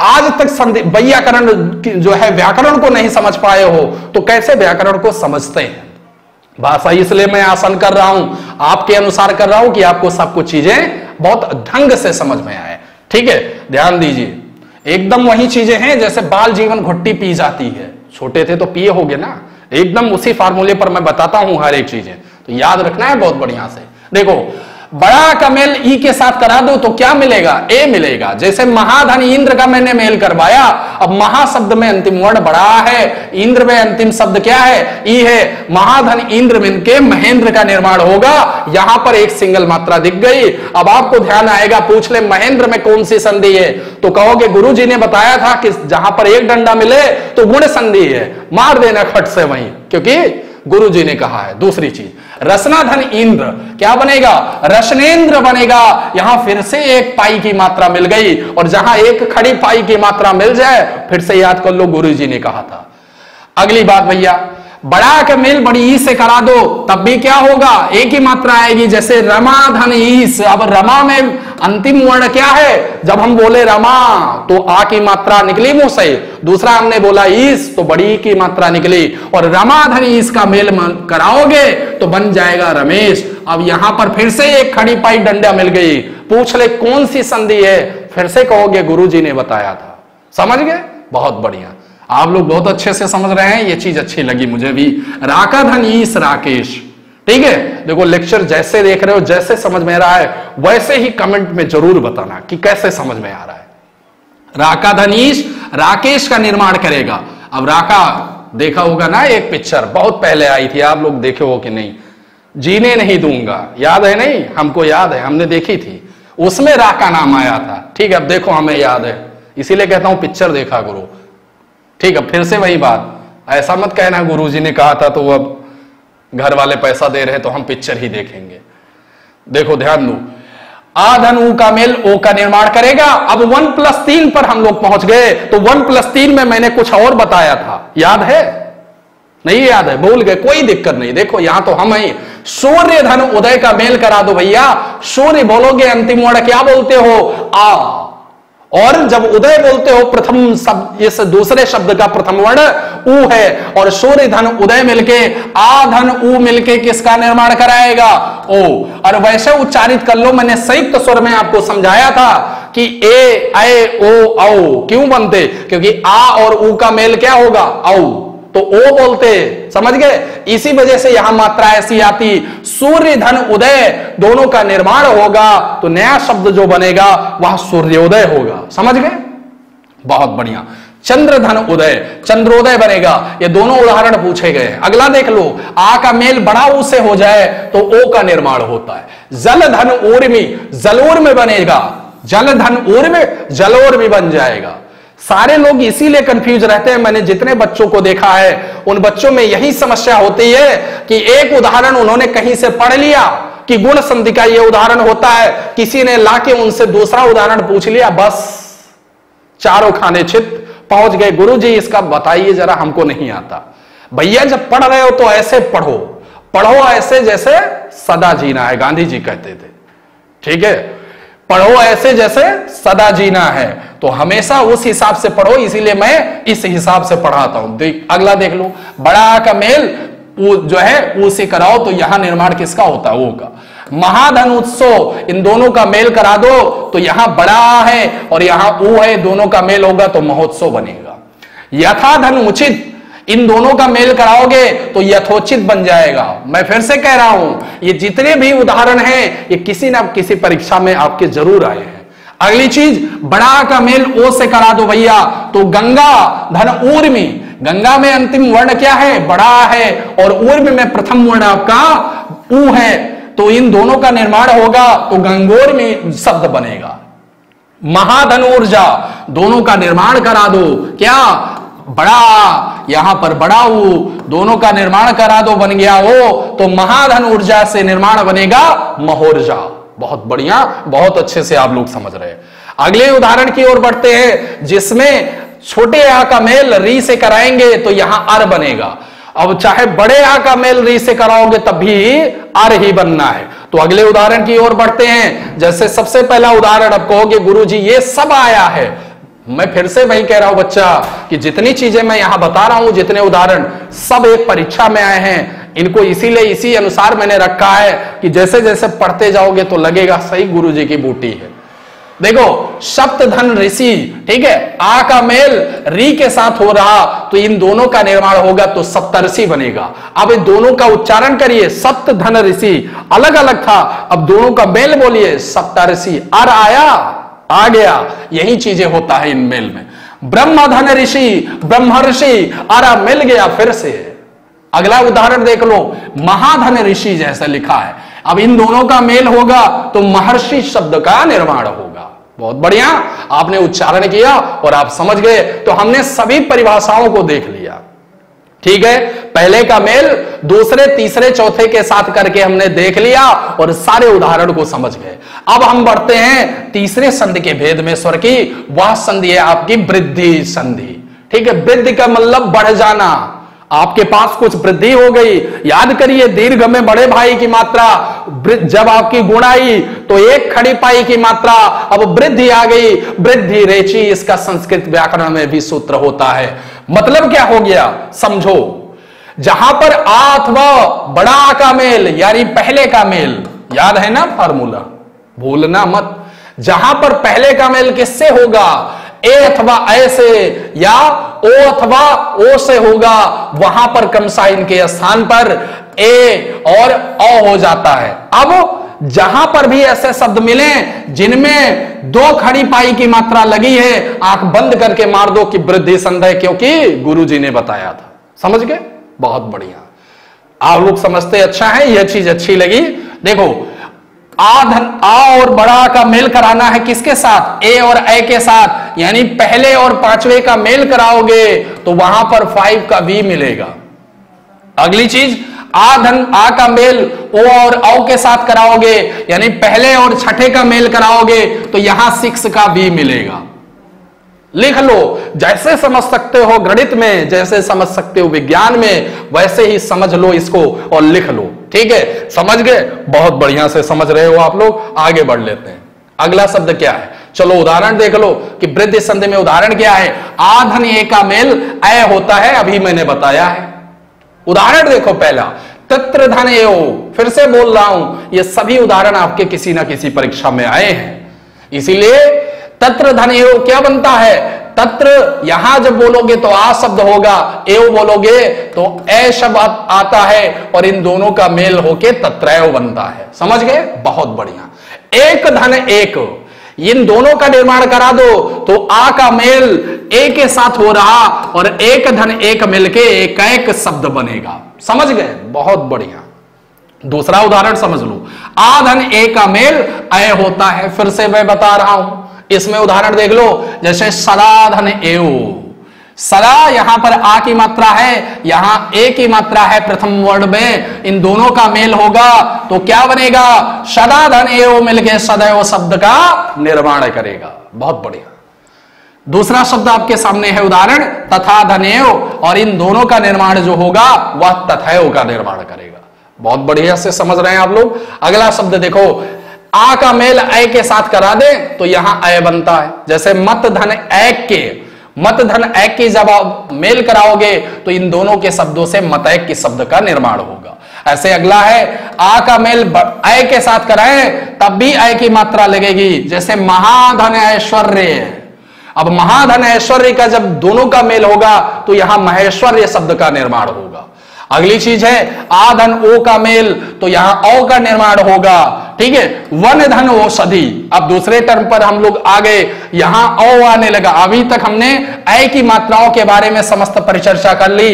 आज तक संधि व्याकरण जो है व्याकरण को नहीं समझ पाए हो तो कैसे व्याकरण को समझते हैं। भाषा इसलिए मैं आसान कर रहा हूं, आपके अनुसार कर रहा हूं कि आपको सब कुछ चीजें बहुत ढंग से समझ में आए, ठीक है। ध्यान दीजिए, एकदम वही चीजें हैं जैसे बाल जीवन घुट्टी पी जाती है, छोटे थे तो पिए होगे ना, एकदम उसी फार्मूले पर मैं बताता हूं हर एक चीजें, तो याद रखना है बहुत बढ़िया से। देखो, बड़ा का मेल ई के साथ करा दो तो क्या मिलेगा, ए मिलेगा। जैसे महाधन इंद्र का मैंने मेल करवाया, अब महाशब्द में अंतिम वर्ण बड़ा है, इंद्र में अंतिम शब्द क्या है, ई है, महाधन इंद्र मिलके महेंद्र का निर्माण होगा। यहां पर एक सिंगल मात्रा दिख गई। अब आपको ध्यान आएगा, पूछ ले महेंद्र में कौन सी संधि है तो कहोगे गुरु जी ने बताया था कि जहां पर एक डंडा मिले तो गुण संधि है, मार देना खट से वहीं, क्योंकि गुरु जी ने कहा है। दूसरी चीज, रसना धन इंद्र क्या बनेगा, रसनेन्द्र बनेगा। यहां फिर से एक पाई की मात्रा मिल गई और जहां एक खड़ी पाई की मात्रा मिल जाए फिर से याद कर लो गुरु जी ने कहा था। अगली बात भैया, बड़ा का मेल बड़ी ई से करा दो तब भी क्या होगा, एक ही मात्रा आएगी। जैसे रमा धन ईस, अब रमा में अंतिम वर्ण क्या है, जब हम बोले रमा तो आ की मात्रा निकली मुंह से, दूसरा हमने बोला ईस तो बड़ी की मात्रा निकली, और रमा धन ईस का मेल कराओगे तो बन जाएगा रमेश। अब यहां पर फिर से एक खड़ी पाई डंडा मिल गई, पूछ ले कौन सी संधि है, फिर से कहोगे गुरु जी ने बताया था। समझ गए, बहुत बढ़िया, आप लोग बहुत अच्छे से समझ रहे हैं, ये चीज अच्छी लगी मुझे भी। राका धन ईश राकेश, ठीक है। देखो लेक्चर जैसे देख रहे हो, जैसे समझ में आ रहा है वैसे ही कमेंट में जरूर बताना कि कैसे समझ में आ रहा है। राका धन ईश राकेश का निर्माण करेगा। अब राका देखा होगा ना, एक पिक्चर बहुत पहले आई थी, आप लोग देखे हो कि नहीं, जीने नहीं दूंगा, याद है नहीं, हमको याद है, हमने देखी थी, उसमें राका नाम आया था, ठीक है। अब देखो हमें याद है, इसीलिए कहता हूं पिक्चर देखा करो, ठीक है। फिर से वही बात, ऐसा मत कहना गुरुजी ने कहा था तो अब घर वाले पैसा दे रहे तो हम पिक्चर ही देखेंगे। देखो ध्यान दो, आधन ऊ का मेल ओ का निर्माण करेगा। अब वन प्लस तीन पर हम लोग पहुंच गए, तो वन प्लस तीन में मैंने कुछ और बताया था, याद है, नहीं याद है, भूल गए, कोई दिक्कत नहीं। देखो यहां तो हम ही सूर्य धन उदय का मेल करा दो भैया, सूर्य बोलोगे अंतिम वर्ण क्या बोलते हो, आ, और जब उदय बोलते हो प्रथम शब्द, इस दूसरे शब्द का प्रथम वर्ण ऊ है, और सूर्य धन उदय मिलके आ धन ऊ मिलके किसका निर्माण कराएगा, ओ। और वैसे उच्चारित कर लो, मैंने संयुक्त स्वर में आपको समझाया था कि ए ऐ ओ औ क्यों बनते, क्योंकि आ और ऊ का मेल क्या होगा, औ, तो ओ बोलते, समझ गए। इसी वजह से यहां मात्रा ऐसी आती। सूर्य धन उदय दोनों का निर्माण होगा तो नया शब्द जो बनेगा वह सूर्योदय होगा, समझ गए। बहुत बढ़िया। चंद्र धन उदय चंद्रोदय बनेगा। ये दोनों उदाहरण पूछे गए हैं। अगला देख लो, आ का मेल बड़ा ऊ से हो जाए तो ओ का निर्माण होता है। जल धन ऊर्मी जलोर्म बनेगा। जल धन ऊर्म जलोर्मी बन जाएगा। सारे लोग इसीलिए कंफ्यूज रहते हैं। मैंने जितने बच्चों को देखा है उन बच्चों में यही समस्या होती है कि एक उदाहरण उन्होंने कहीं से पढ़ लिया कि गुण संधि का यह उदाहरण होता है, किसी ने लाके उनसे दूसरा उदाहरण पूछ लिया, बस चारों खाने चित पहुंच गए। गुरुजी इसका बताइए जरा, हमको नहीं आता। भैया जब पढ़ रहे हो तो ऐसे पढ़ो, पढ़ो ऐसे जैसे सदा जीना है, गांधी जी कहते थे, ठीक है। पढ़ो ऐसे जैसे सदा जीना है, तो हमेशा उस हिसाब से पढ़ो, इसीलिए मैं इस हिसाब से पढ़ाता हूं। देख, अगला देख लो, बड़ा का मेल जो है ऊ से कराओ तो यहां निर्माण किसका होता है, ओ का। महाधन उत्सव, इन दोनों का मेल करा दो तो यहां बड़ा है और यहां ऊ है, दोनों का मेल होगा तो महोत्सव बनेगा। यथा धन उचित, इन दोनों का मेल कराओगे तो यथोचित बन जाएगा। मैं फिर से कह रहा हूं, ये जितने भी उदाहरण हैं ये किसी ना किसी परीक्षा में आपके जरूर आए हैं। अगली चीज, बड़ा का मेल ओ से करा दो भैया तो गंगा धन ऊर्मी। गंगा में अंतिम वर्ण क्या है, बड़ा है, और ऊर्मी में प्रथम वर्ण आपका ऊ है, तो इन दोनों का निर्माण होगा तो गंगोर्मी शब्द बनेगा। महाधन ऊर्जा, दोनों का निर्माण करा दो, क्या बड़ा, यहां पर बड़ा ऊ, दोनों का निर्माण करा दो बन गया ओ, तो महाधन ऊर्जा से निर्माण बनेगा महोर्जा। बहुत बढ़िया, बहुत अच्छे से आप लोग समझ रहे हैं। अगले उदाहरण की ओर बढ़ते हैं जिसमें छोटे आ का मेल री से कराएंगे तो यहां अर बनेगा। अब चाहे बड़े आ का मेल री से कराओगे तब भी अर ही बनना है। तो अगले उदाहरण की ओर बढ़ते हैं। जैसे सबसे पहला उदाहरण, आप कहोगे गुरुजी ये सब आया है। मैं फिर से वही कह रहा हूं बच्चा कि जितनी चीजें मैं यहां बता रहा हूं, जितने उदाहरण, सब एक परीक्षा में आए हैं। इनको इसीलिए इसी अनुसार मैंने रखा है कि जैसे जैसे पढ़ते जाओगे तो लगेगा सही गुरुजी की बूटी है। देखो, सप्त धन ऋषि, ठीक है, आ का मेल री के साथ हो रहा तो इन दोनों का निर्माण होगा तो सप्तर्षि बनेगा। अब इन दोनों का उच्चारण करिए, सप्त धन ऋषि अलग अलग था, अब दोनों का मेल बोलिए सप्तर्षि। अर आया, आ गया, यही चीजें होता है इन मेल में। ब्रह्म धन ऋषि ब्रह्मर्षि, अरा मिल गया फिर से। अगला उदाहरण देख लो, महाधन ऋषि जैसा लिखा है, अब इन दोनों का मेल होगा तो महर्षि शब्द का निर्माण होगा। बहुत बढ़िया, आपने उच्चारण किया और आप समझ गए। तो हमने सभी परिभाषाओं को देख लिया, ठीक है। पहले का मेल दूसरे तीसरे चौथे के साथ करके हमने देख लिया और सारे उदाहरण को समझ गए। अब हम बढ़ते हैं तीसरे संधि के भेद में, स्वर की। वह संधि है आपकी वृद्धि संधि, ठीक है। वृद्धि का मतलब बढ़ जाना। आपके पास कुछ वृद्धि हो गई, याद करिए दीर्घ में बड़े भाई की मात्रा, जब आपकी गुण आई तो एक खड़ी पाई की मात्रा, अब वृद्धि आ गई। वृद्धि रेची, इसका संस्कृत व्याकरण में भी सूत्र होता है। मतलब क्या हो गया, समझो, जहां पर आ अथवा बड़ा का मेल यानी पहले का मेल, याद है ना फार्मूला, भूलना मत, जहां पर पहले का मेल किससे होगा, ए अथवा ए से या ओ अथवा ओ से होगा, वहां पर क्रमशः इनके स्थान पर ए और ओ हो जाता है। अब जहां पर भी ऐसे शब्द मिले जिनमें दो खड़ी पाई की मात्रा लगी है, आंख बंद करके मार दो कि वृद्धि संधि, क्योंकि गुरुजी ने बताया था, समझ गए। बहुत बढ़िया, आप लोग समझते अच्छा है, यह चीज अच्छी लगी। देखो, आ धन आ और बड़ा का मेल कराना है किसके साथ, ए और ए के साथ, यानी पहले और पांचवे का मेल कराओगे तो वहां पर फाइव का वी मिलेगा। अगली चीज, आ धन आ का मेल ओ और औ के साथ कराओगे, यानी पहले और छठे का मेल कराओगे तो यहां सिक्स का वी मिलेगा। लिख लो, जैसे समझ सकते हो गणित में, जैसे समझ सकते हो विज्ञान में, वैसे ही समझ लो इसको और लिख लो, ठीक है। समझ गए, बहुत बढ़िया से समझ रहे हो आप लोग। आगे बढ़ लेते हैं। अगला शब्द क्या है, चलो उदाहरण देख लो कि वृद्धि संधि में उदाहरण क्या है। आधन ए का मेल ए होता है, अभी मैंने बताया है। उदाहरण देखो, पहला तत्र धन ए ओ, फिर से बोल रहा हूं, ये सभी उदाहरण आपके किसी ना किसी परीक्षा में आए हैं, इसीलिए तत्र धन एव क्या बनता है, तत्र यहां जब बोलोगे तो आ शब्द होगा, एव बोलोगे तो ए शब्द आ, आता है और इन दोनों का मेल होके तत्रैव बनता है। समझ गए? बहुत बढ़िया। एक धन एक, इन दोनों का निर्माण करा दो तो आ का मेल ए के साथ हो रहा और एक धन एक मिलके एक एक शब्द बनेगा। समझ गए? बहुत बढ़िया। दूसरा उदाहरण समझ लो, आ धन ए का मेल अय होता है। फिर से मैं बता रहा हूं, इसमें उदाहरण देख लो, जैसे सराधन एव, सरा यहां पर आ की मात्रा है, यहां ए की मात्रा है प्रथम वर्ण में, इन दोनों का मेल होगा तो क्या बनेगा? सदाधन एव मिलके सदैव शब्द का निर्माण करेगा। बहुत बढ़िया। दूसरा शब्द आपके सामने है उदाहरण, तथा धनेव, और इन दोनों का निर्माण जो होगा वह तथैव का निर्माण करेगा। बहुत बढ़िया से समझ रहे हैं आप लोग। अगला शब्द देखो, आ का मेल ए के साथ करा दे तो यहां ए बनता है, जैसे मत धन एक के, मत धन एक की जब आप मेल कराओगे तो इन दोनों के शब्दों से मत एक की शब्द का निर्माण होगा। ऐसे अगला है, आ का मेल ए के साथ कराएं तब भी ए की मात्रा लगेगी, जैसे महाधन ऐश्वर्य। अब महाधन ऐश्वर्य का जब दोनों का मेल होगा तो यहां महेश्वर्य शब्द का निर्माण होगा। अगली चीज है, आ धन ओ का मेल तो यहां ओ का निर्माण होगा। ठीक है, वन धन औषधि। अब दूसरे टर्म पर हम लोग आ गए, यहां ओ आने लगा। अभी तक हमने ऐ की मात्राओं के बारे में समस्त परिचर्चा कर ली।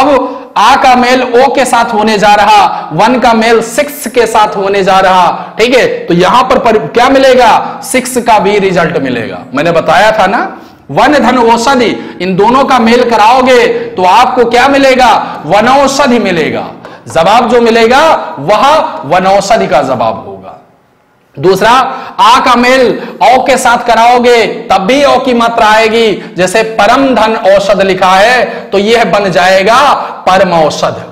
अब आ का मेल ओ के साथ होने जा रहा, वन का मेल सिक्स के साथ होने जा रहा। ठीक है, तो यहां पर, पर क्या मिलेगा? सिक्स का भी रिजल्ट मिलेगा। मैंने बताया था ना, वन धन औषधि, इन दोनों का मेल कराओगे तो आपको क्या मिलेगा? वनौषधि मिलेगा। जवाब जो मिलेगा वह वनौषधि का जवाब होगा। दूसरा, आ का मेल औ के साथ कराओगे तब भी औ की मात्रा आएगी, जैसे परम धन औषध लिखा है तो यह बन जाएगा परम औषध।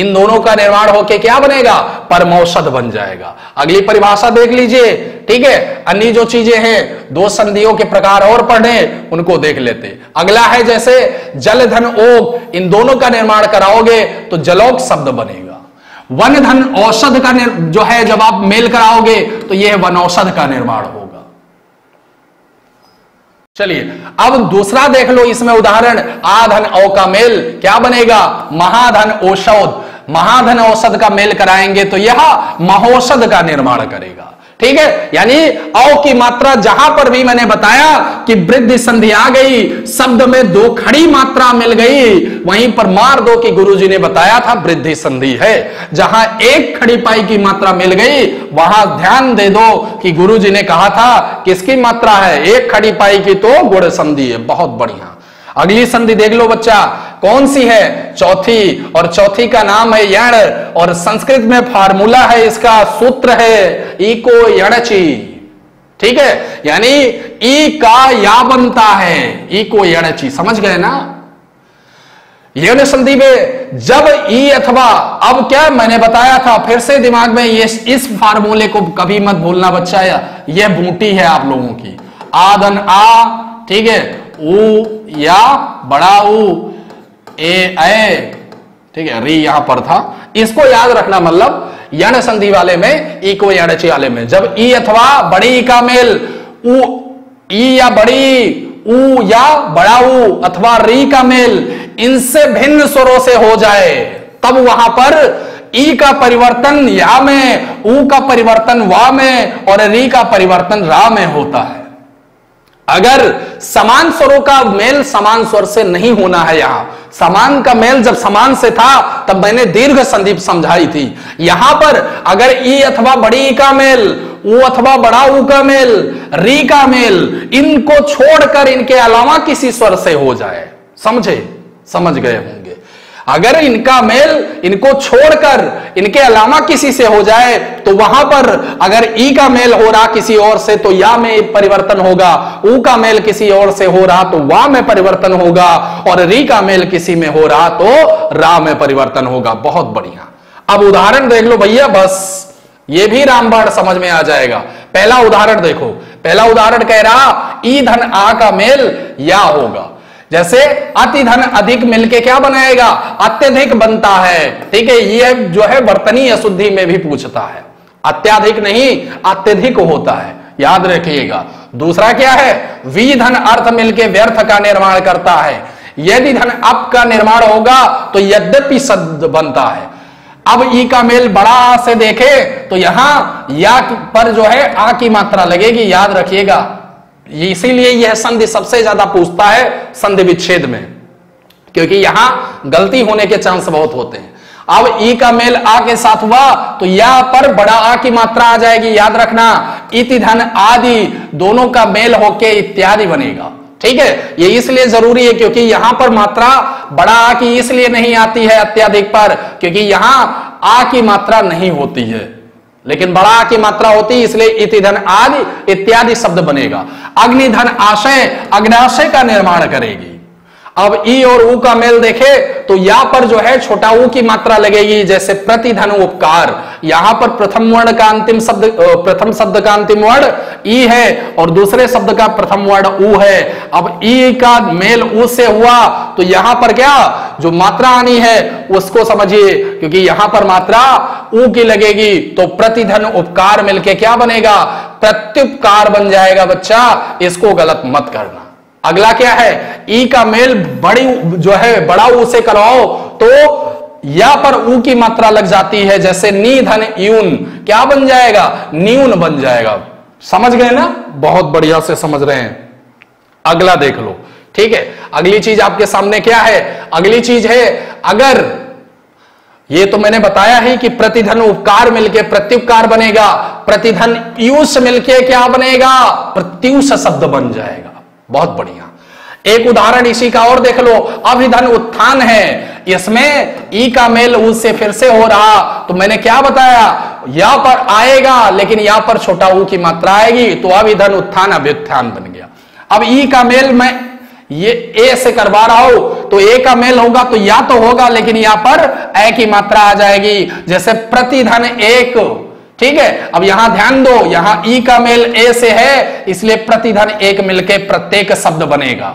इन दोनों का निर्माण होके क्या बनेगा? परमौषध बन जाएगा। अगली परिभाषा देख लीजिए। ठीक है, अन्य जो चीजें हैं, दो संधियों के प्रकार और पढ़े, उनको देख लेते। अगला है, जैसे जल धन ओक, इन दोनों का निर्माण कराओगे तो जलोक शब्द बनेगा। वन धन औषध का जो है जब आप मेल कराओगे तो यह वनौषध का निर्माण होगा। चलिए अब दूसरा देख लो, इसमें उदाहरण, आ धन औ का मेल क्या बनेगा? महाधन औषध, महाधन औषध का मेल कराएंगे तो यह महोषध का निर्माण करेगा। ठीक है, यानी औ की मात्रा जहां पर भी मैंने बताया कि वृद्धि संधि आ गई, शब्द में दो खड़ी मात्रा मिल गई, वहीं पर मार दो कि गुरुजी ने बताया था वृद्धि संधि है। जहां एक खड़ी पाई की मात्रा मिल गई वहां ध्यान दे दो कि गुरुजी ने कहा था किसकी मात्रा है? एक खड़ी पाई की, तो गुण संधि है। बहुत बढ़िया। अगली संधि देख लो बच्चा, कौन सी है? चौथी, और चौथी का नाम है यण, और संस्कृत में फार्मूला है इसका, सूत्र है इको यणचि। ठीक है, यानी ई का या बनता है, इको यणचि। समझ गए ना? यण संधि में जब ई अथवा, अब क्या मैंने बताया था, फिर से दिमाग में ये इस फार्मूले को कभी मत भूलना बच्चा, यह बूटी है आप लोगों की। आदन आ, ठीक है, ऊ या बड़ा ऊ, ए ए, ठीक है, री यहां पर था, इसको याद रखना। मतलब यण संधि वाले में, इको यणचि वाले में, जब ई अथवा बड़ी ई का मेल ऊ ई या बड़ी ऊ या बड़ा ऊ अथवा री का मेल इनसे भिन्न स्वरों से हो जाए तब वहां पर ई का परिवर्तन या में, ऊ का परिवर्तन वा में और री का परिवर्तन रा में होता है। अगर समान स्वरों का मेल समान स्वर से नहीं होना है, यहां समान का मेल जब समान से था तब मैंने दीर्घ संधि समझाई थी। यहां पर अगर ई अथवा बड़ी ई का मेल, ऊ अथवा बड़ा ऊ का मेल, री का मेल, इनको छोड़कर इनके अलावा किसी स्वर से हो जाए, समझे? समझ गए होंगे। अगर इनका मेल इनको छोड़कर इनके अलावा किसी से हो जाए तो वहां पर अगर ई का मेल हो रहा किसी और से तो या में परिवर्तन होगा, ऊ का मेल किसी और से हो रहा तो वा में परिवर्तन होगा और री का मेल किसी में हो रहा तो रा में परिवर्तन होगा। बहुत बढ़िया। अब उदाहरण देख लो भैया, बस ये भी रामबाण समझ में आ जाएगा। पहला उदाहरण देखो, पहला उदाहरण कह रहा ई धन आ का मेल या होगा, जैसे अति धन अधिक मिलके क्या बनाएगा? अत्यधिक बनता है। ठीक है, ये जो है वर्तनी अशुद्धि में भी पूछता है, अत्याधिक नहीं अत्यधिक होता है। याद रखिएगा। दूसरा क्या है, विधन अर्थ मिलके व्यर्थ का निर्माण करता है, यदि धन अप का निर्माण होगा तो यद्यपि शब्द बनता है। अब ई का मेल बड़ा से देखे तो यहां या पर जो है आ की मात्रा लगेगी, याद रखिएगा। इसीलिए यह संधि सबसे ज्यादा पूछता है संधि विच्छेद में, क्योंकि यहां गलती होने के चांस बहुत होते हैं। अब ई का मेल आ के साथ हुआ तो या पर बड़ा आ की मात्रा आ जाएगी, याद रखना। इति धन आदि दोनों का मेल होके इत्यादि बनेगा, ठीक है। ये इसलिए जरूरी है क्योंकि यहां पर मात्रा बड़ा आ की इसलिए नहीं आती है अत्याधिक पर, क्योंकि यहां आ की मात्रा नहीं होती है, लेकिन बड़ा आ की मात्रा होती है, इसलिए इतिधन आदि इत्यादि शब्द बनेगा। अग्निधन आशय अग्नाशय का निर्माण करेगी। अब ई और ऊ का मेल देखे तो यहां पर जो है छोटा ऊ की मात्रा लगेगी, जैसे प्रतिधन उपकार। यहां पर प्रथम वर्ण का अंतिम शब्द, प्रथम शब्द का अंतिम वर्ण ई है और दूसरे शब्द का प्रथम वर्ण ऊ है। अब ई का मेल ऊ से हुआ तो यहां पर क्या जो मात्रा आनी है उसको समझिए, क्योंकि यहां पर मात्रा ऊ की लगेगी तो प्रतिधन उपकार मिलके क्या बनेगा, प्रत्युपकार बन जाएगा। बच्चा इसको गलत मत करना। अगला क्या है, ई का मेल बड़ी जो है बड़ा ऊ से कराओ तो या पर ऊ की मात्रा लग जाती है, जैसे निधन यून क्या बन जाएगा, न्यून बन जाएगा। समझ गए ना, बहुत बढ़िया से समझ रहे हैं। अगला देख लो, ठीक है। अगली चीज आपके सामने क्या है, अगली चीज है अगर, ये तो मैंने बताया ही कि प्रतिधन उपकार मिलके प्रत्युपकार बनेगा, प्रतिधन यूस मिलके क्या बनेगा, प्रत्यूष शब्द बन जाएगा। बहुत बढ़िया। एक उदाहरण इसी का और देख लो, अभिधन उत्थान है, इसमें ई का मेल ऊ से फिर से हो रहा तो मैंने क्या बताया, यहां पर आएगा लेकिन यहां पर छोटा ऊ की मात्रा आएगी तो अभिधन उत्थान अभ्युत्थान बन गया। अब ई का मेल मैं ये ए से करवा रहा हूं तो ए का मेल होगा तो या तो होगा लेकिन यहां पर ए की मात्रा आ जाएगी, जैसे प्रतिधन एक, ठीक है। अब यहां ध्यान दो, यहां ई का मेल ए से है इसलिए प्रतिधन एक मिलके प्रत्येक शब्द बनेगा।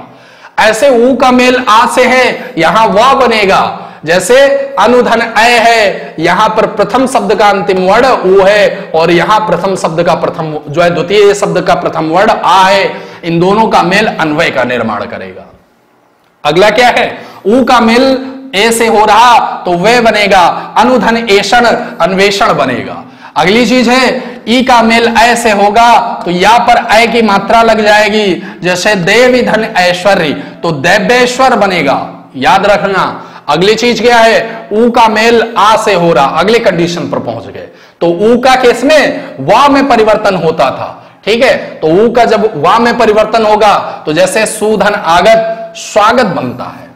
ऐसे ऊ का मेल आ से है, यहां वा बनेगा, जैसे अनुधन अय है, यहां पर प्रथम शब्द का अंतिम वर्ण ऊ है और यहां प्रथम शब्द का प्रथम जो है द्वितीय शब्द का प्रथम वर्ण आ है। इन दोनों का मेल अन्वय का निर्माण करेगा। अगला क्या है, ऊ का मेल ए से हो रहा तो वे बनेगा, अनुधन एषण अन्वेषण बनेगा। अगली चीज है ई का मेल अय से होगा तो या पर अय की मात्रा लग जाएगी, जैसे देवी धन ऐश्वर्य तो देवेश्वर बनेगा, याद रखना। अगली चीज क्या है, ऊ का मेल आ से हो रहा, अगले कंडीशन पर पहुंच गए तो ऊ का केस में वा में परिवर्तन होता था, ठीक है। तो ऊ का जब वा में परिवर्तन होगा तो जैसे सुधन आगत स्वागत बनता है,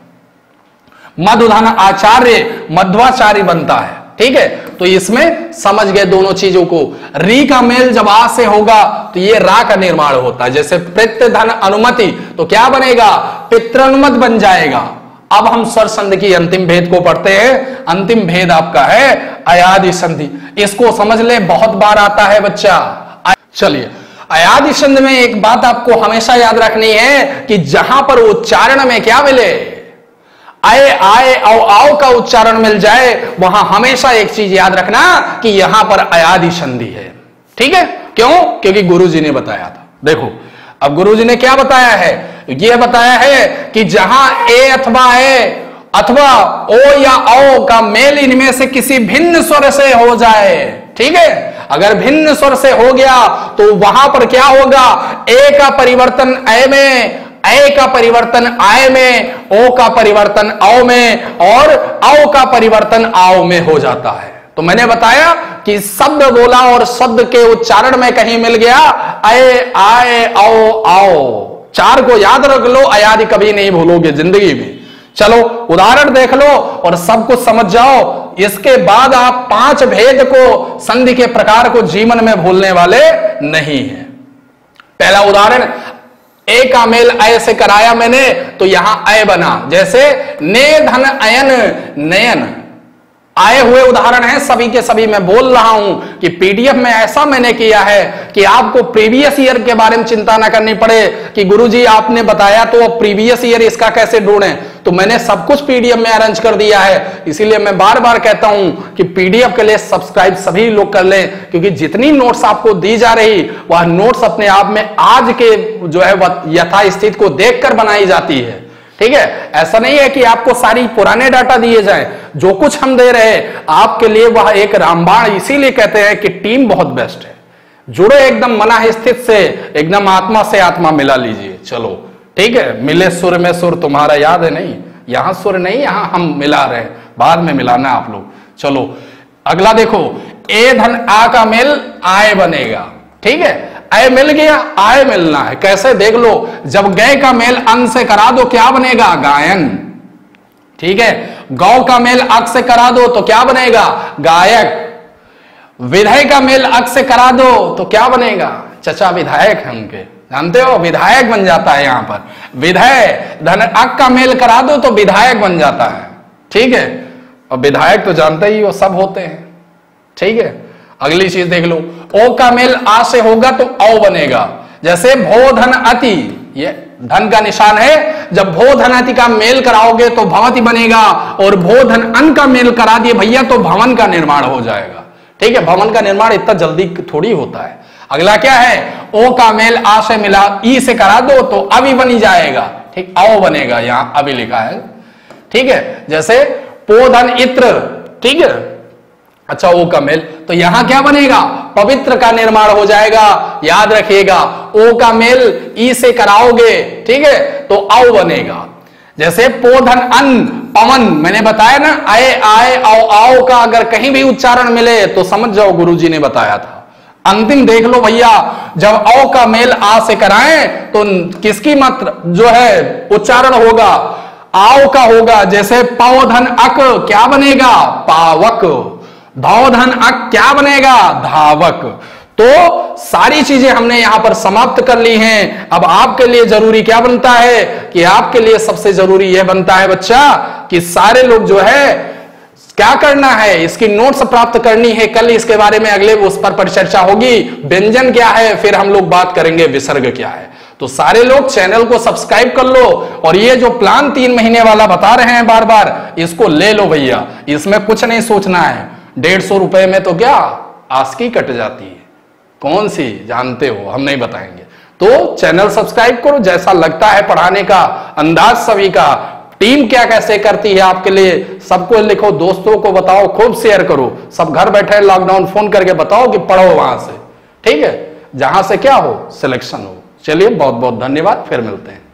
मधुधन आचार्य मध्वाचार्य बनता है, ठीक है। तो इसमें समझ गए दोनों चीजों को। री का मेल जब आ से होगा तो ये रा का निर्माण होता है, जैसे पितृधन अनुमति तो क्या बनेगा, पितृनुमत बन जाएगा। अब हम स्वर संधि की अंतिम भेद को पढ़ते हैं। अंतिम भेद आपका है अयादि संधि, इसको समझ ले, बहुत बार आता है बच्चा। चलिए, अयादि संधि में एक बात आपको हमेशा याद रखनी है कि जहां पर उच्चारण में क्या मिले, आए आए औ आओ का उच्चारण मिल जाए, वहां हमेशा एक चीज याद रखना कि यहां पर अयादि संधि है, ठीक है। क्यों, क्योंकि गुरुजी ने बताया था। देखो अब गुरुजी ने क्या बताया है, यह बताया है कि जहां ए अथवा ए अथवा ओ या औ का मेल इनमें से किसी भिन्न स्वर से हो जाए, ठीक है। अगर भिन्न स्वर से हो गया तो वहां पर क्या होगा, ए का परिवर्तन ए में, ए का परिवर्तन आय में, ओ का परिवर्तन औ में और औ का परिवर्तन आओ में हो जाता है। तो मैंने बताया कि शब्द बोला और शब्द के उच्चारण में कहीं मिल गया ए आय औ आओ, चार को याद रख लो, अयादि कभी नहीं भूलोगे जिंदगी में। चलो उदाहरण देख लो और सब कुछ समझ जाओ, इसके बाद आप पांच भेद को, संधि के प्रकार को जीवन में भूलने वाले नहीं हैं। पहला उदाहरण, ए का मेल अय से कराया मैंने तो यहां अय बना, जैसे ने धन अयन नयन, आए हुए उदाहरण हैं सभी के सभी। मैं बोल रहा हूं कि पीडीएफ में ऐसा मैंने किया है कि आपको प्रीवियस ईयर के बारे में चिंता ना करनी पड़े कि गुरुजी आपने बताया तो अब प्रीवियस ईयर इसका कैसे ढूंढें, तो मैंने सब कुछ पीडीएफ में अरेंज कर दिया है। इसीलिए मैं बार बार कहता हूं कि पीडीएफ के लिए सब्सक्राइब सभी लोग कर लें, क्योंकि जितनी नोट्स आपको दी जा रही वह नोट्स अपने आप में आज के जो है यथास्थिति को देखकर बनाई जाती है। ठीक है, ऐसा नहीं है कि आपको सारी पुराने डाटा दिए जाए, जो कुछ हम दे रहे आपके लिए वह एक रामबाण। इसीलिए कहते हैं कि टीम बहुत बेस्ट है। जुड़े एकदम मना स्थित से, एकदम आत्मा से आत्मा मिला लीजिए। चलो ठीक है, मिले सुर में सुर तुम्हारा, याद है नहीं, यहां सुर नहीं, यहां हम मिला रहे, बाद में मिलाना आप लोग। चलो अगला देखो, ए धन आ का मेल आय बनेगा। ठीक है, आय मिल गया, आय मिलना है कैसे देख लो। जब गय का मेल अंग से करा दो क्या बनेगा, गायन। ठीक है, गौ का मेल अक से करा दो तो क्या बनेगा, गायक। विधायक का मेल अक से करा दो तो क्या बनेगा, चचा विधायक है उनके, जानते हो विधायक बन जाता है। यहां पर विधायक धन अक का मेल करा दो तो विधायक बन जाता है। ठीक है, और विधायक तो जानते ही वो सब होते हैं। ठीक है, अगली चीज देख लो, ओ का मेल आ से होगा तो औ बनेगा। जैसे भोधन अति, ये धन का निशान है, जब भोधन अति का मेल कराओगे तो भवति बनेगा, और भोधन अन का मेल करा दिए भैया तो भवन का निर्माण हो जाएगा। ठीक है, भवन का निर्माण इतना जल्दी थोड़ी होता है। अगला क्या है, ओ का मेल आ से मिला ई से करा दो तो अभी बनी जाएगा। ठीक, औ बनेगा, यहां अभी लिखा है। ठीक है, जैसे पोधन इत्र, ठीक है, अच्छा ओ का मेल, तो यहां क्या बनेगा, पवित्र का निर्माण हो जाएगा। याद रखिएगा, ओ का मेल ई से कराओगे ठीक है तो औ बनेगा। जैसे पोधन अन पवन, मैंने बताया ना, आए आए औ आओ का अगर कहीं भी उच्चारण मिले तो समझ जाओ गुरुजी ने बताया था। अंतिम देख लो भैया, जब औ का मेल आ से कराएं तो किसकी मात्र जो है उच्चारण होगा, आओ का होगा। जैसे पौधन अक क्या बनेगा, पावक। धौधन अक क्या बनेगा, धावक। तो सारी चीजें हमने यहां पर समाप्त कर ली हैं। अब आपके लिए जरूरी क्या बनता है कि आपके लिए सबसे जरूरी यह बनता है बच्चा कि सारे लोग जो है क्या करना है, इसकी नोट्स प्राप्त करनी है। कल इसके बारे में अगले उस पर परिचर्चा होगी, व्यंजन क्या है, फिर हम लोग बात करेंगे विसर्ग क्या है। तो सारे लोग चैनल को सब्सक्राइब कर लो, और ये जो प्लान तीन महीने वाला बता रहे हैं बार बार, इसको ले लो भैया, इसमें कुछ नहीं सोचना है। डेढ़ सौ रुपए में तो क्या आस्की कट जाती है, कौन सी जानते हो, हम नहीं बताएंगे। तो चैनल सब्सक्राइब करो, जैसा लगता है पढ़ाने का अंदाज सभी का, टीम क्या कैसे करती है आपके लिए, सबको लिखो, दोस्तों को बताओ, खूब शेयर करो। सब घर बैठे लॉकडाउन, फोन करके बताओ कि पढ़ो वहां से। ठीक है, जहां से क्या हो, सिलेक्शन हो। चलिए बहुत बहुत धन्यवाद, फिर मिलते हैं।